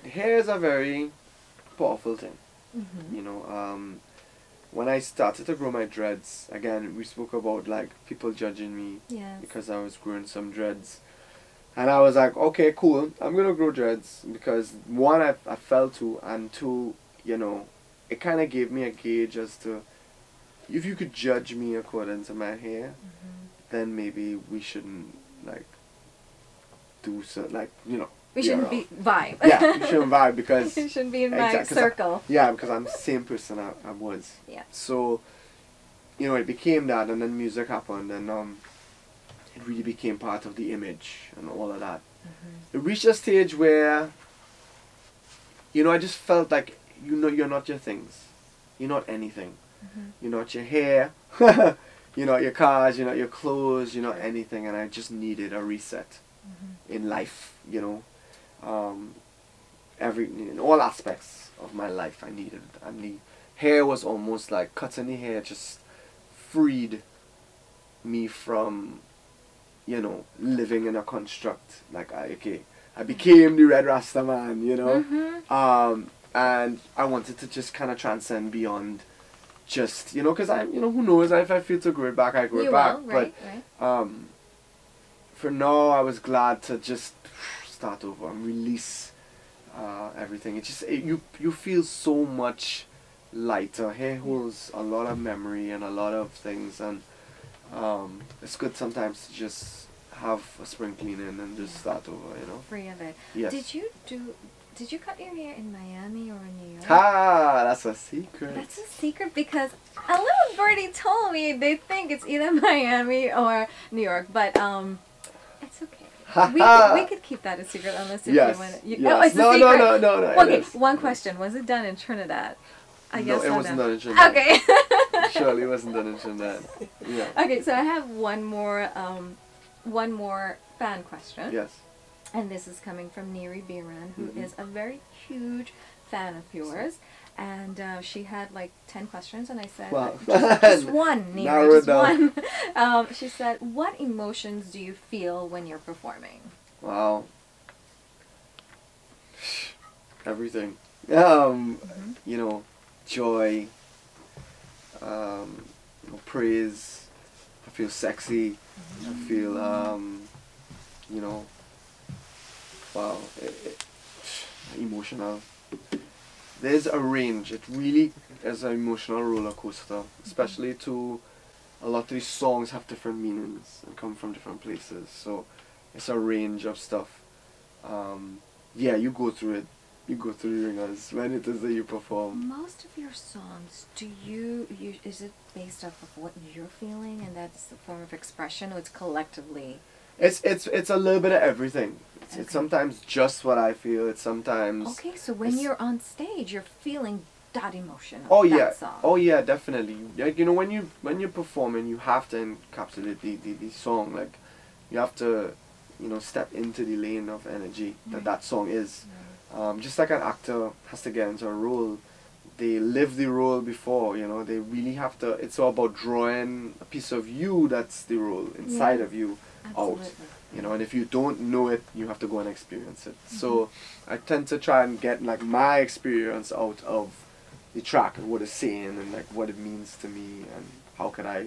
hair is a very powerful thing. Mm-hmm. You know, when I started to grow my dreads, again, we spoke about, like, people judging me, yes, because I was growing some dreads. And I was like, okay, cool, I'm going to grow dreads because, one, I fell to, and two, you know, it kind of gave me a gauge as to, if you could judge me according to my hair, mm-hmm, then maybe we shouldn't, like, do so, like, you know. We shouldn't be vibe. Yeah, we shouldn't vibe because... you shouldn't be in my circle. Yeah, because I'm the same person I was. Yeah. So, you know, it became that, and then music happened, and it really became part of the image and all of that. Mm-hmm. It reached a stage where, you know, I just felt like, you know, you're not your things. You're not anything. Mm-hmm. You're not your hair. You're not your cars. You're not your clothes. You're not anything. And I just needed a reset, mm-hmm, in life, you know. In all aspects of my life I needed. And the hair was almost like cutting the hair just freed me from, you know, living in a construct. Like, I became the Red Rasta man, you know? Mm-hmm. And I wanted to just kind of transcend beyond just, you know, because I, you know, who knows, if I feel to grow it back, I grow it back. Right, but for now, I was glad to just start over and release everything. It just, you feel so much lighter. Hair holds a lot of memory and a lot of things, and it's good sometimes to just have a spring cleaning and just start over, you know. Free of it. Yes. Did you cut your hair in Miami or in New York? Ah, that's a secret. That's a secret because a little birdie told me they think it's either Miami or New York, but it's okay. We could keep that a secret unless you want to. Yes. No, no. Okay, one question. Was it done in Trinidad? No, it wasn't done in Trinidad. Okay. Surely it wasn't done in Trinidad. Yeah. Okay, so I have one more fan question. Yes. And this is coming from Niri Biran, who is a very huge fan of yours. And she had like 10 questions, and I said, wow, just one, Niri, just one. She said, what emotions do you feel when you're performing? Wow. Everything. You know, joy. Praise. I feel sexy. I feel, you know, wow, emotional. There's a range. It really is an emotional roller coaster, especially to a lot of these songs have different meanings and come from different places. So it's a range of stuff. Yeah, you go through it. You go through the ringers when it is that you perform. Most of your songs, is it based off of what you're feeling and that's the form of expression, or it's collectively? It's a little bit of everything. Okay. It's sometimes just what I feel. It's sometimes... Okay, so when you're on stage, you're feeling that emotion. Oh yeah, definitely. Like, you know, when you're performing, you have to encapsulate the song. Like, you have to you know, step into the lane of energy that that song is. Just like an actor has to get into a role, they live the role before, you know, they really have to, it's all about drawing a piece of you that's the role inside of you out, you know, and if you don't know it, you have to go and experience it. So I tend to try and get like my experience out of the track and what it's saying and like what it means to me and how can I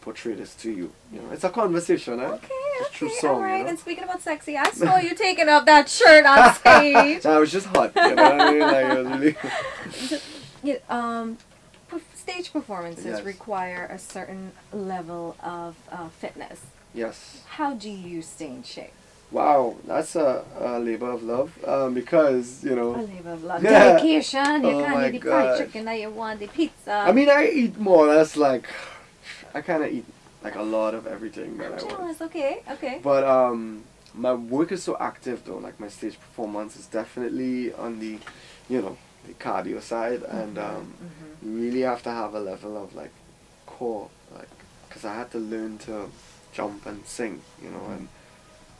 portray this to you. You know, it's a conversation, eh? Okay. True song, right. You know? And speaking about sexy, I saw you taking off that shirt on stage. I was just hot. You know what I mean? Like, it was really stage performances require a certain level of fitness. Yes. How do you stay in shape? Wow, that's a labor of love, because, you know... A labor of love. Yeah. Dedication. You can't eat the fried chicken that you want, the pizza. I mean, I eat more or less, like, I kind of eat like a lot of everything that I want. Okay, okay. But my work is so active though, like my stage performance is definitely on the, you know, the cardio side, and you really have to have a level of like core, like, because I had to learn to jump and sing, you know, and,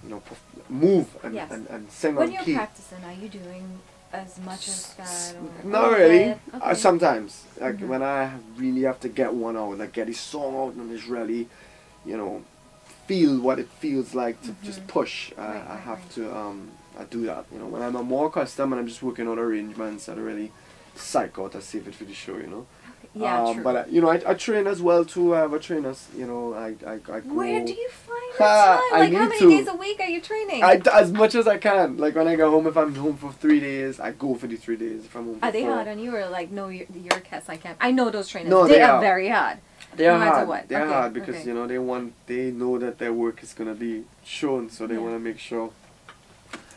you know, move and sing on key. When you're practicing, are you doing as much as that? Or not really. Okay. Sometimes, like when I really have to get one out, like get this song out and it's really, you know, feel what it feels like to just push. I have to, I do that. You know, when I'm a more custom and I'm just working on arrangements, I really psych out, I save it for the show. You know. Yeah, true. But you know, I train as well too. I have a trainer. You know, I go. Where do you find the time? Like, how many days a week are you training? As much as I can. Like when I go home, if I'm home for 3 days, I go for the 3 days. If I'm home, are they hard on you, or like no, you're cats? I can't. I know those trainers. No, they are very hard. They are hard. They are hard because you know they know that their work is gonna be shown, so they want to make sure.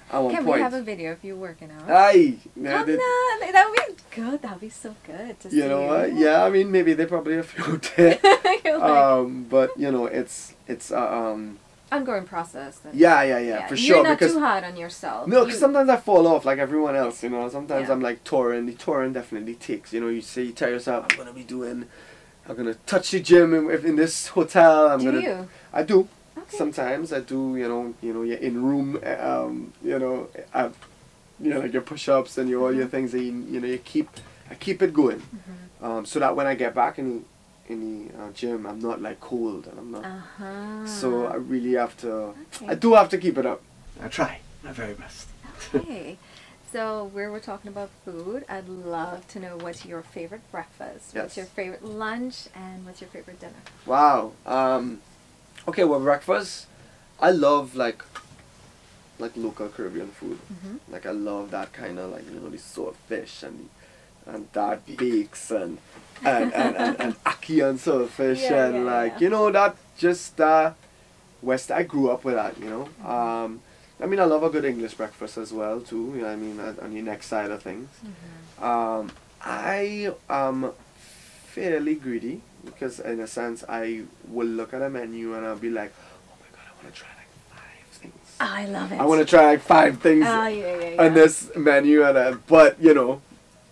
Can we have a video of you working out? Aye. Come on, that would be good. That would be so good to see. You know what? Yeah, I mean, maybe they probably have to go there. But, you know, it's ongoing process. Then. Yeah, for sure. You're not too hard on yourself. No, because sometimes I fall off like everyone else, you know. Sometimes I'm like touring. The touring definitely takes, you know, you say, you tell yourself, I'm going to be doing, I'm going to touch the gym in this hotel. Do you? I do. Sometimes I do, you know, you're in room, you know, like your push-ups and your all your things. That you know, I keep it going, so that when I get back in the gym, I'm not like cold and I'm not. So I really have to. I do have to keep it up. I try my very best. Okay, so we're talking about food. I'd love to know what's your favorite breakfast, what's your favorite lunch, and what's your favorite dinner. Wow. Okay, well, breakfast, I love like local Caribbean food. Like I love that kind of like, you know, the swordfish and that bakes and ackee and swordfish and you know, that just I grew up with that, you know. I mean, I love a good English breakfast as well too. You know, I mean, on the next side of things. I am fairly greedy. Because in a sense, I will look at a menu and I'll be like, oh my God, I want to try like 5 things. Oh, I love it. I want to try like 5 things on this menu. And but, you know,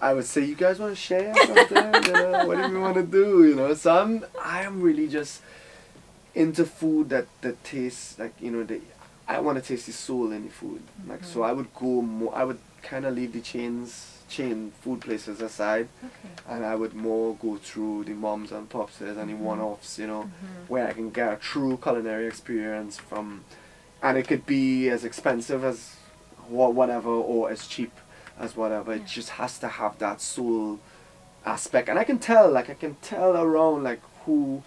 I would say, you guys want to share something? You know, what do you want to do? You know, so I'm really just into food that tastes like, you know, I want to taste the soul in the food. Like, so I would go more, I would kind of leave the chain food places aside, and I would more go through the moms and pops and the one-offs, you know, where I can get a true culinary experience from, and it could be as expensive as whatever or as cheap as whatever. It just has to have that soul aspect, and I can tell around like who,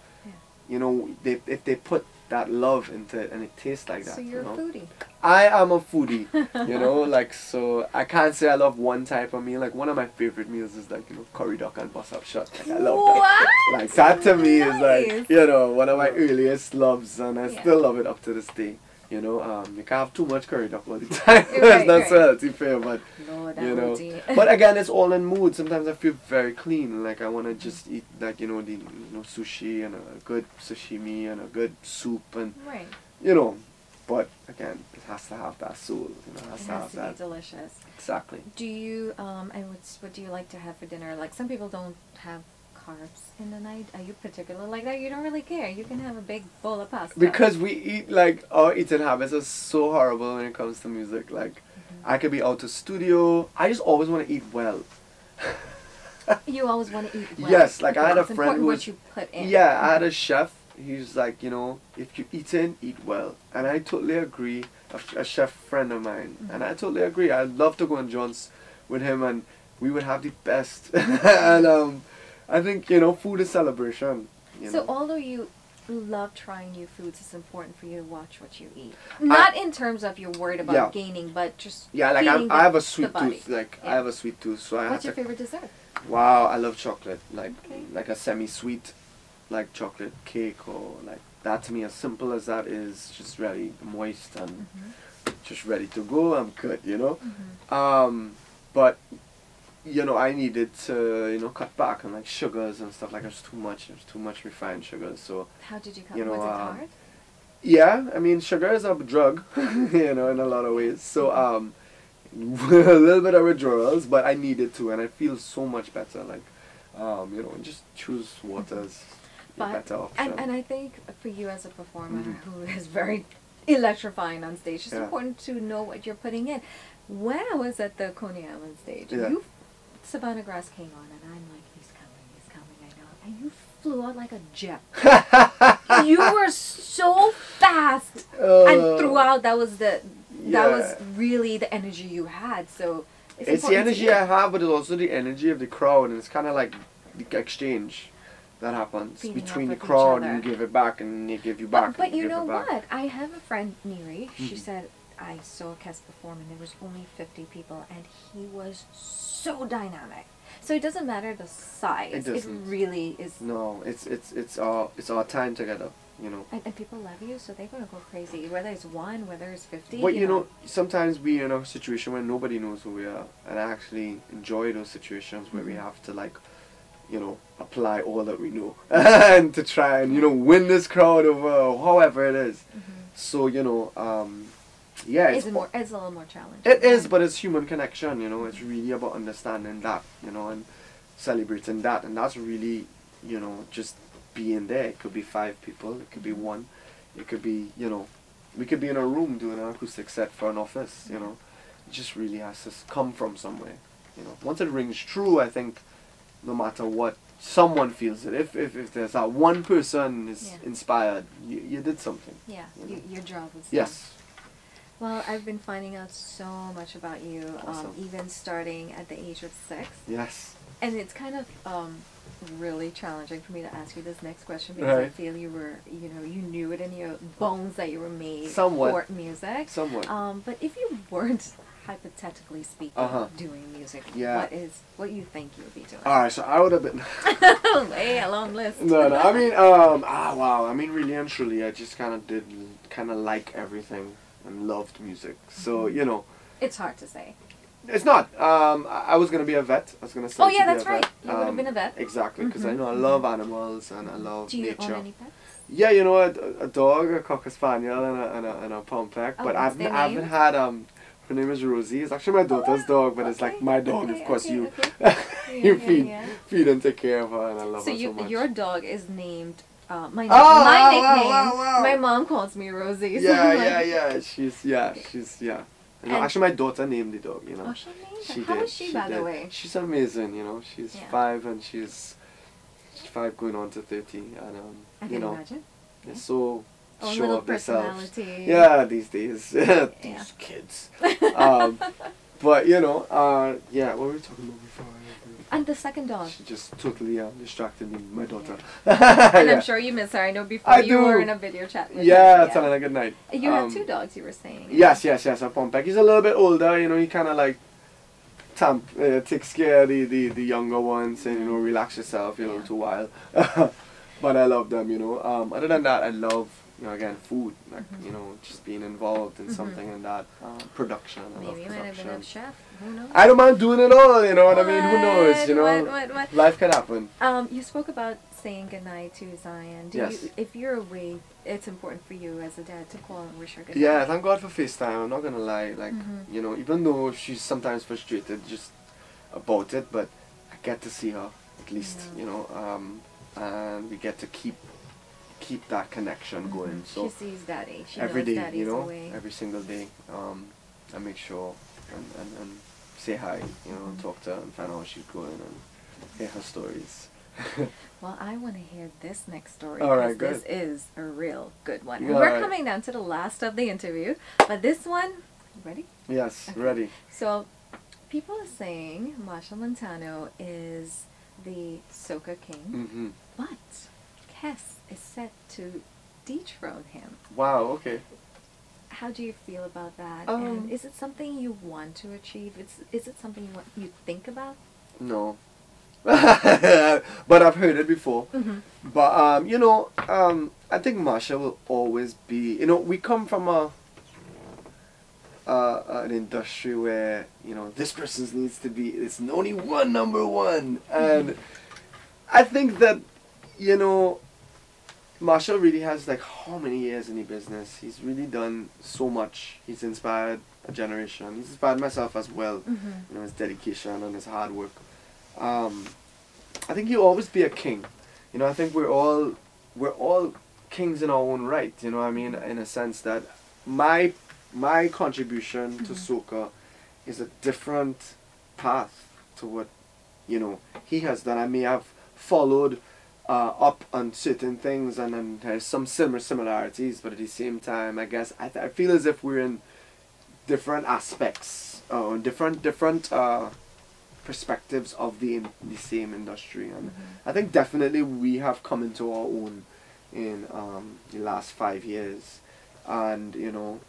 you know, if they put that love into it and it tastes like that. So you're a foodie. I am a foodie, you know, like, so I can't say I love one type of meal. Like one of my favorite meals is like, you know, curry duck and butternut shot. Like, I love that. Like that to me is like, you know, one of my earliest loves, and I still love it up to this day. You know, you can't have too much curry duck all the time. That's so healthy fair, but Lord, you know. But again, it's all in mood. Sometimes I feel very clean. Like I want to just eat like, you know, sushi and a good sashimi and a good soup and you know. But again, it has to have that soul. You know, it has to be delicious. Exactly. Do you what do you like to have for dinner? Like some people don't have carbs in the night? Are you particular like that? You don't really care. You can have a big bowl of pasta. Because we eat, like, our eating habits are so horrible when it comes to music. Like, I could be out to studio. I just always want to eat well. You always want to eat well. Yes, like, I had a friend who was... It's important what you put in. Yeah, I had a chef. He's like, you know, if you're eating, eat well. And I totally agree. A chef friend of mine. And I totally agree. I love to go on jaunts with him and we would have the best. And I think, you know, food is celebration. So although you love trying new foods, it's important for you to watch what you eat. Not in terms of you're worried about gaining, but just like I have a sweet tooth. Like I have a sweet tooth, so I What's your favorite dessert? Wow, I love chocolate. Like like a semi-sweet, like chocolate cake or like that. To me, as simple as that is, just really moist and just ready to go. I'm good, you know. But you know, I needed to, you know, cut back on like sugars and stuff. Like it was too much. It was too much refined sugars. So how did you cut? You know, was it hard? Yeah, I mean, sugar is a drug, you know, in a lot of ways. So a little bit of withdrawals, but I needed to, and I feel so much better. Like, you know, just choose waters. But and I think for you as a performer who is very electrifying on stage, it's important to know what you're putting in. When I was at the Coney Island stage, you. Savannah Grass came on, and I'm like, he's coming, I know. And you flew out like a jet. You were so fast, and throughout that was the, that was really the energy you had. So it's the energy I have, but it's also the energy of the crowd, and it's kind of like the exchange that happens between the crowd, and you give it back, and they give you back. But you know what? I have a friend, Niri. She said, I saw Kes perform and there was only 50 people and he was so dynamic. So it doesn't matter the size. It doesn't. It really is. No, it's our time together, you know. And people love you, so they're gonna go crazy. Whether it's one, whether it's 50. But you know, sometimes we're in a situation where nobody knows who we are, and I actually enjoy those situations where we have to, like, you know, apply all that we know and to try and, you know, win this crowd over, or however it is. So, you know, yeah, it's a little more challenging. It is, but it's human connection, you know. It's really about understanding that, you know, and celebrating that. And that's really, you know, just being there. It could be 5 people. It could be 1. It could be, you know, we could be in a room doing an acoustic set for an office, you know. It just really has to come from somewhere, you know. Once it rings true, I think, no matter what, someone feels it. If there's that one person is inspired, you did something. Yeah, you know? Your job is done. Yes. Well, I've been finding out so much about you, even starting at the age of 6. Yes. And it's kind of really challenging for me to ask you this next question because I feel you were, you know, you knew it in your bones that you were made for music. Somewhat. But if you weren't, hypothetically speaking, doing music, what you think you would be doing? All right, so I would have been. Hey, a long list. No, I mean, I mean, really and truly, I just kind of like everything. And loved music, so you know. It's hard to say. It's not. I was gonna be a vet. I was gonna study. Oh yeah, that's right. You would have been a vet. Exactly, because I know I love animals and I love nature. Do you own any pets? Yeah, you know, a dog, a cocker spaniel, and a pompeck. But I haven't had. Her name is Rosie. It's actually my daughter's dog, but it's like my dog. Of course, you feed and take care of her, and I love her so much. So your dog is named. My nickname. Wow. My mom calls me Rosie. So She's You know, actually, my daughter named the dog. You know. Oh, she named her. How is she, by the way? She's amazing. You know, she's 5 and she's 5 going on to 30, and I can imagine. They're so sure of themselves. Yeah, these days, these kids. But you know, what were we talking about before? And the second dog. She just totally distracted me, my daughter. And I'm sure you miss her. I know before you were in a video chat with her. Yeah, telling her good night. You have 2 dogs, you were saying. Yes. A pompeck. He's a little bit older, you know. He kind of like takes care of the younger ones and, you know, relax yourself, you know, to a while. But I love them, you know. Other than that, I love, you know, again, food. Like, you know, just being involved in something and that. Production. Maybe you might have been a chef. Who knows? I don't mind doing it all, you know what I mean? Who knows, you know? What? Life can happen. You spoke about saying goodnight to Zion. Yes. If you're away, it's important for you as a dad to call and wish her goodnight. Yeah, thank God for FaceTime. I'm not going to lie. Like, you know, even though she's sometimes frustrated just about it, but I get to see her. at least, yeah. You know, and we get to keep that connection mm-hmm. going. So she sees Daddy. She every knows day, Daddy's you know, away. Every single day, I make sure and say hi, you know, mm-hmm. and talk to her and find out how she's going and hear her stories. Well, I want to hear this next story because right, this is a real good one. And we're coming down to the last of the interview, but this one, ready? Yes, okay. Ready. So, people are saying Machel Montano is the soca king, mm-hmm. but Kees is set to dethrone him. Wow, okay. How do you feel about that? And is it something you want to achieve? Is it something you think about? No. But I've heard it before. Mm-hmm. But you know, I think Machel will always be. You know, we come from an industry where you know this person needs to be. It's only one number one, and mm-hmm. I think that you know, Machel really has like how many years in the business. He's really done so much. He's inspired a generation. He's inspired myself as well. Mm-hmm. You know, his dedication and his hard work. I think you'll always be a king, you know. I think we're all kings in our own right, you know what I mean, in a sense that my contribution mm-hmm. to soca is a different path to what, you know, he has done. I may have followed up on certain things and then there's some similarities, but at the same time I guess I feel as if we're in different aspects or different perspectives of the same industry, and mm-hmm. I think definitely we have come into our own in the last 5 years, and you know,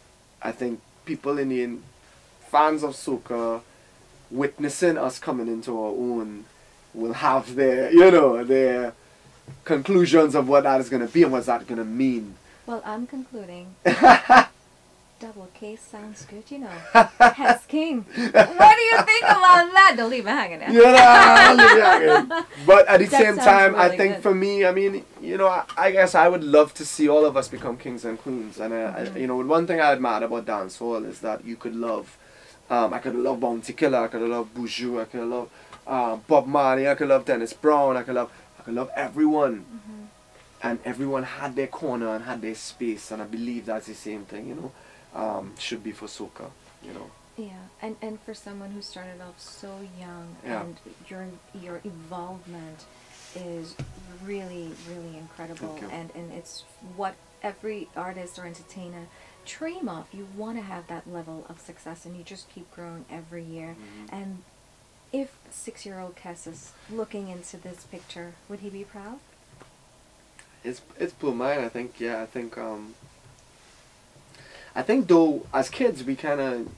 I think people fans of soca witnessing us coming into our own will have their, you know, their conclusions of what that is going to be and what's that going to mean. Well, I'm concluding. Double K sounds good, you know. That's king. What do you think about that? Don't leave me hanging out. Yeah, no, leave me hanging. But at the same time, really I think good. For me, I mean, you know, I guess I would love to see all of us become kings and queens. And, mm-hmm. You know, one thing I admire about dancehall is that you could love, I could love Bounty Killer, I could love Buju, I could love Bob Marley, I could love Dennis Brown, I could love everyone. Mm-hmm. And everyone had their corner and had their space. And I believe that's the same thing, you know. Should be for soca, you know. Yeah, and for someone who started off so young, yeah. and your involvement is really, really incredible, and it's what every artist or entertainer dream of. You want to have that level of success, and you just keep growing every year. Mm-hmm. And if six-year-old Kees is looking into this picture, would he be proud? It's blew mine, I think. Yeah, I think though, as kids, we kind of,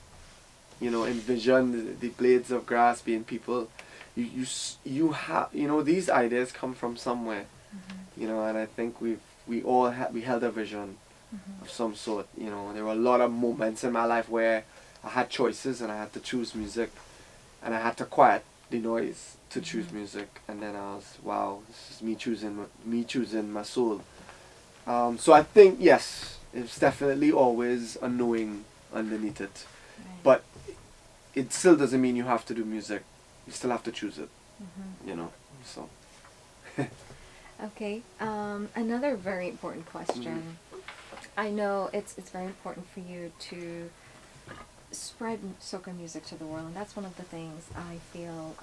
you know, envision the blades of grass being people. You have, you know, these ideas come from somewhere, mm-hmm. you know, and I think we all held a vision mm-hmm. of some sort, you know. There were a lot of moments in my life where I had choices and I had to choose music, and I had to quiet the noise to mm-hmm. choose music, and then I was, wow, this is me choosing my soul. So I think yes. It's definitely always a knowing underneath it, right. But it still doesn't mean you have to do music. You still have to choose it, mm-hmm. you know. So. Okay. Another very important question. Mm-hmm. I know it's very important for you to spread soca music to the world, and that's one of the things I feel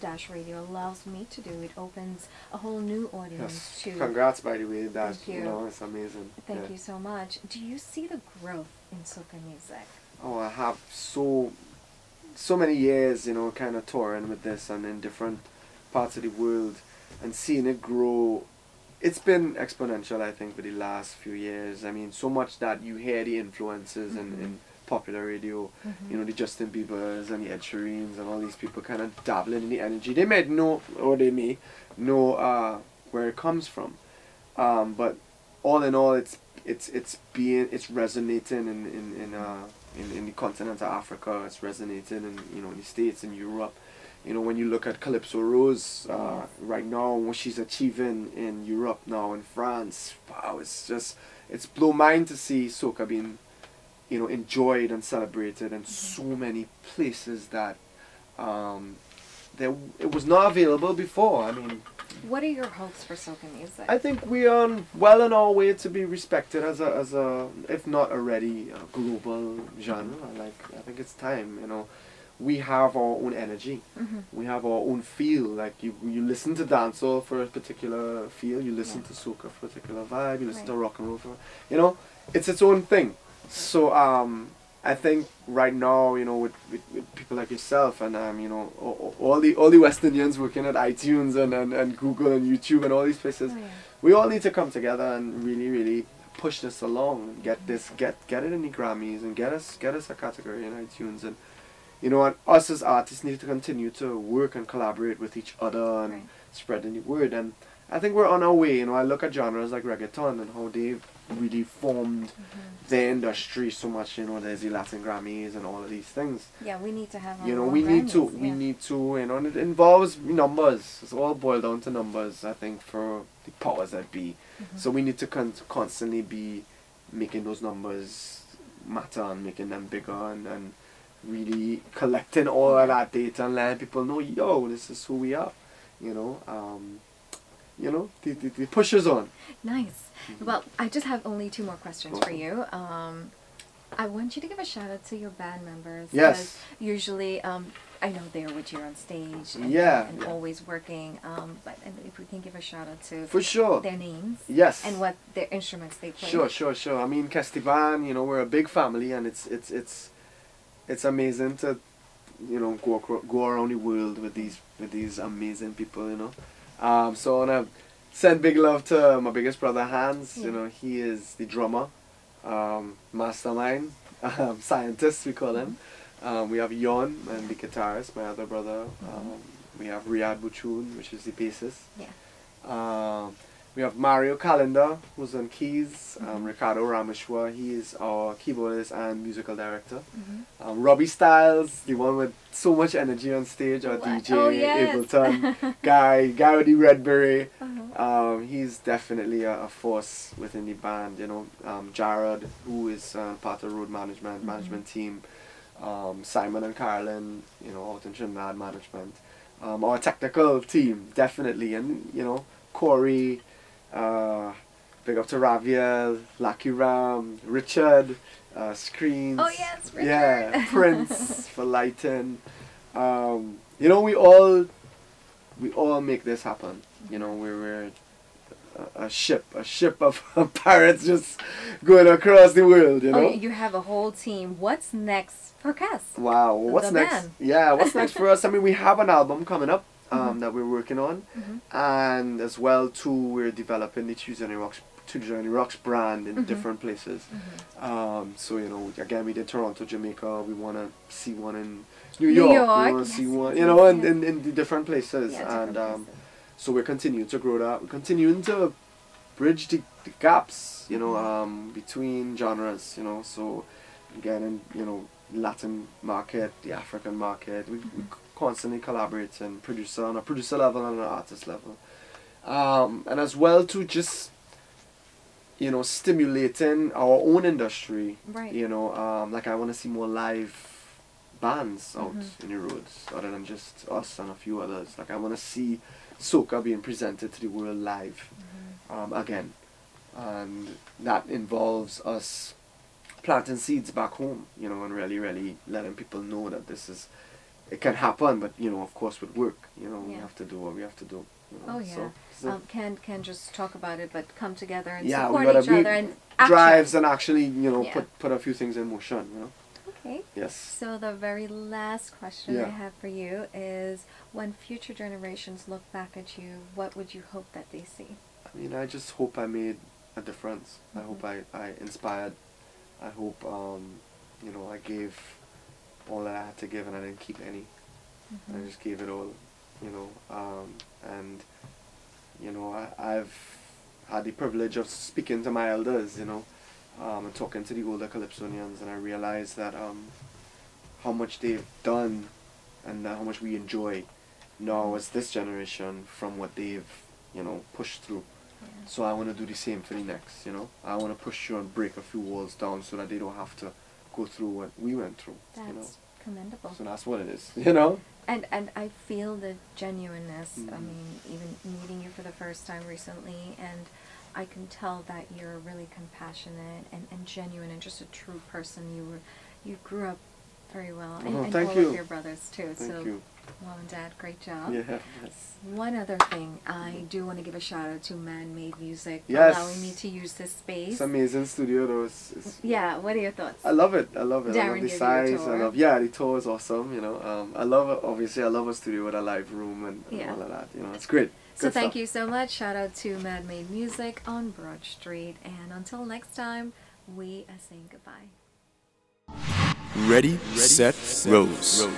Dash Radio allows me to do. It opens a whole new audience yes. to. Congrats, by the way, Dash. Thank you. You know, it's amazing. Thank yeah. you so much. Do you see the growth in soca music? Oh, I have so many years, you know, kind of touring with this and in different parts of the world and seeing it grow. It's been exponential, I think, for the last few years. I mean, so much that you hear the influences mm-hmm. and popular radio, mm-hmm. you know, the Justin Biebers and the Ed Sheerans and all these people kind of dabbling in the energy. They may know, or they may know where it comes from, but all in all, it's resonating in the continent of Africa. It's resonating in, you know, in the States, in Europe. You know, when you look at Calypso Rose right now, what she's achieving in Europe now, in France, wow, it's blow mind to see soca being, you know, enjoyed and celebrated in so many places that it was not available before. I mean, what are your hopes for soca music? I think we are well on our way to be respected as a if not already, a global genre. I think it's time. You know, we have our own energy. Mm-hmm. We have our own feel. Like you listen to dancehall for a particular feel. You listen to soca for a particular vibe. You listen to rock and roll for, you know, it's its own thing. So I think right now, you know, with people like yourself and you know, all the West Indians working at iTunes and Google and YouTube and all these places, we all need to come together and really push this along and get it in the Grammys and get us a category in iTunes, and you know, and us as artists need to continue to work and collaborate with each other and spreading the word. And I think we're on our way. You know, I look at genres like reggaeton and how they've really formed the industry so much. You know, there's the Latin Grammys and all of these things. Yeah, we need to have our own Grammys. We need to, you know, and it involves numbers. It's all boiled down to numbers, I think, for the powers that be. So we need to constantly be making those numbers matter and making them bigger, and really collecting all of that data and letting people know, yo, this is who we are, you know. You know, the push is on. Nice. Well, I just have only 2 more questions for you. I want you to give a shout out to your band members. Yes. Usually, I know they're with you on stage. And, and always working. But if we can give a shout out to their names. Yes. And what their instruments they play. Sure. I mean, Castivan, you know, we're a big family, and it's amazing to, you know, go around the world with these amazing people, you know. So I want to send big love to my biggest brother, Hans. You know, he is the drummer, mastermind, scientist, we call him. We have Jan, and the guitarist, my other brother. We have Riyad Buchun, which is the bassist. We have Mario Calendar, who's on keys. Ricardo Rameshwar, he is our keyboardist and musical director. Robbie Styles, the one with so much energy on stage, our DJ, Ableton guy with the red beret. He's definitely a force within the band, you know. Jared, who is part of the road management team. Simon and Carolyn, you know, out in Trinidad management. Our technical team, definitely, and you know, Corey. Big up to Raviel, Lucky Ram, Richard, Screens. Oh yes, Richard. Yeah, Prince for lighting. You know, we all make this happen. You know, we're a ship of pirates just going across the world. You know, you have a whole team. What's next for Kes? Wow, what's next? Yeah, what's next for us? I mean, we have an album coming up. That we're working on, and as well too, we're developing the Tuesday on the Rocks brand in different places. So you know, again, we did Toronto, Jamaica. We want to see one in New York. We want to see one, you know, in the different places. So we're continuing to grow that. We're continuing to bridge the gaps, you know, between genres, you know. So again, in, you know, Latin market, the African market, we constantly collaborate and producer on a producer level and an artist level, and as well to just, you know, stimulating our own industry. You know, like I want to see more live bands out in the roads other than just us and a few others. Like I want to see soca being presented to the world live, again, and that involves us planting seeds back home. You know, and really letting people know that this is. It can happen, but you know, of course, with work, you know, we have to do what we have to do. You know? So can just talk about it, but come together and support each other and drives and actually, you know, put a few things in motion. You know. Okay. Yes. So the very last question I have for you is: when future generations look back at you, what would you hope that they see? I mean, I just hope I made a difference. I hope I inspired. I hope you know, I gave. All that I had to give, and I didn't keep any. I just gave it all, you know. And you know, I've had the privilege of speaking to my elders, you know, and talking to the older Calypsonians, and I realized that how much they've done, and how much we enjoy now as this generation from what they've, you know, pushed through. So I want to do the same for the next. You know, I want to push you and break a few walls down so that they don't have to go through what we went through. That's, you know? commendable. So that's what it is, you know? And I feel the genuineness. Mm-hmm. I mean, even meeting you for the first time recently, and I can tell that you're really compassionate and genuine and just a true person. You grew up very well, and thank all you. Of your brothers too. Thank so, you. Mom and Dad, great job. Yeah. Yes. One other thing, I do want to give a shout out to Man Made Music for allowing me to use this space. It's amazing studio though. Yeah, what are your thoughts? I love it. I love it. Darren, I love the size. I love, yeah, the tour is awesome, you know. I love it, obviously I love a studio with a live room and yeah. all of that. You know, it's great. So good thank stuff. You so much. Shout out to Man Made Music on Broad Street, and until next time, we are saying goodbye. Ready, set, Rose.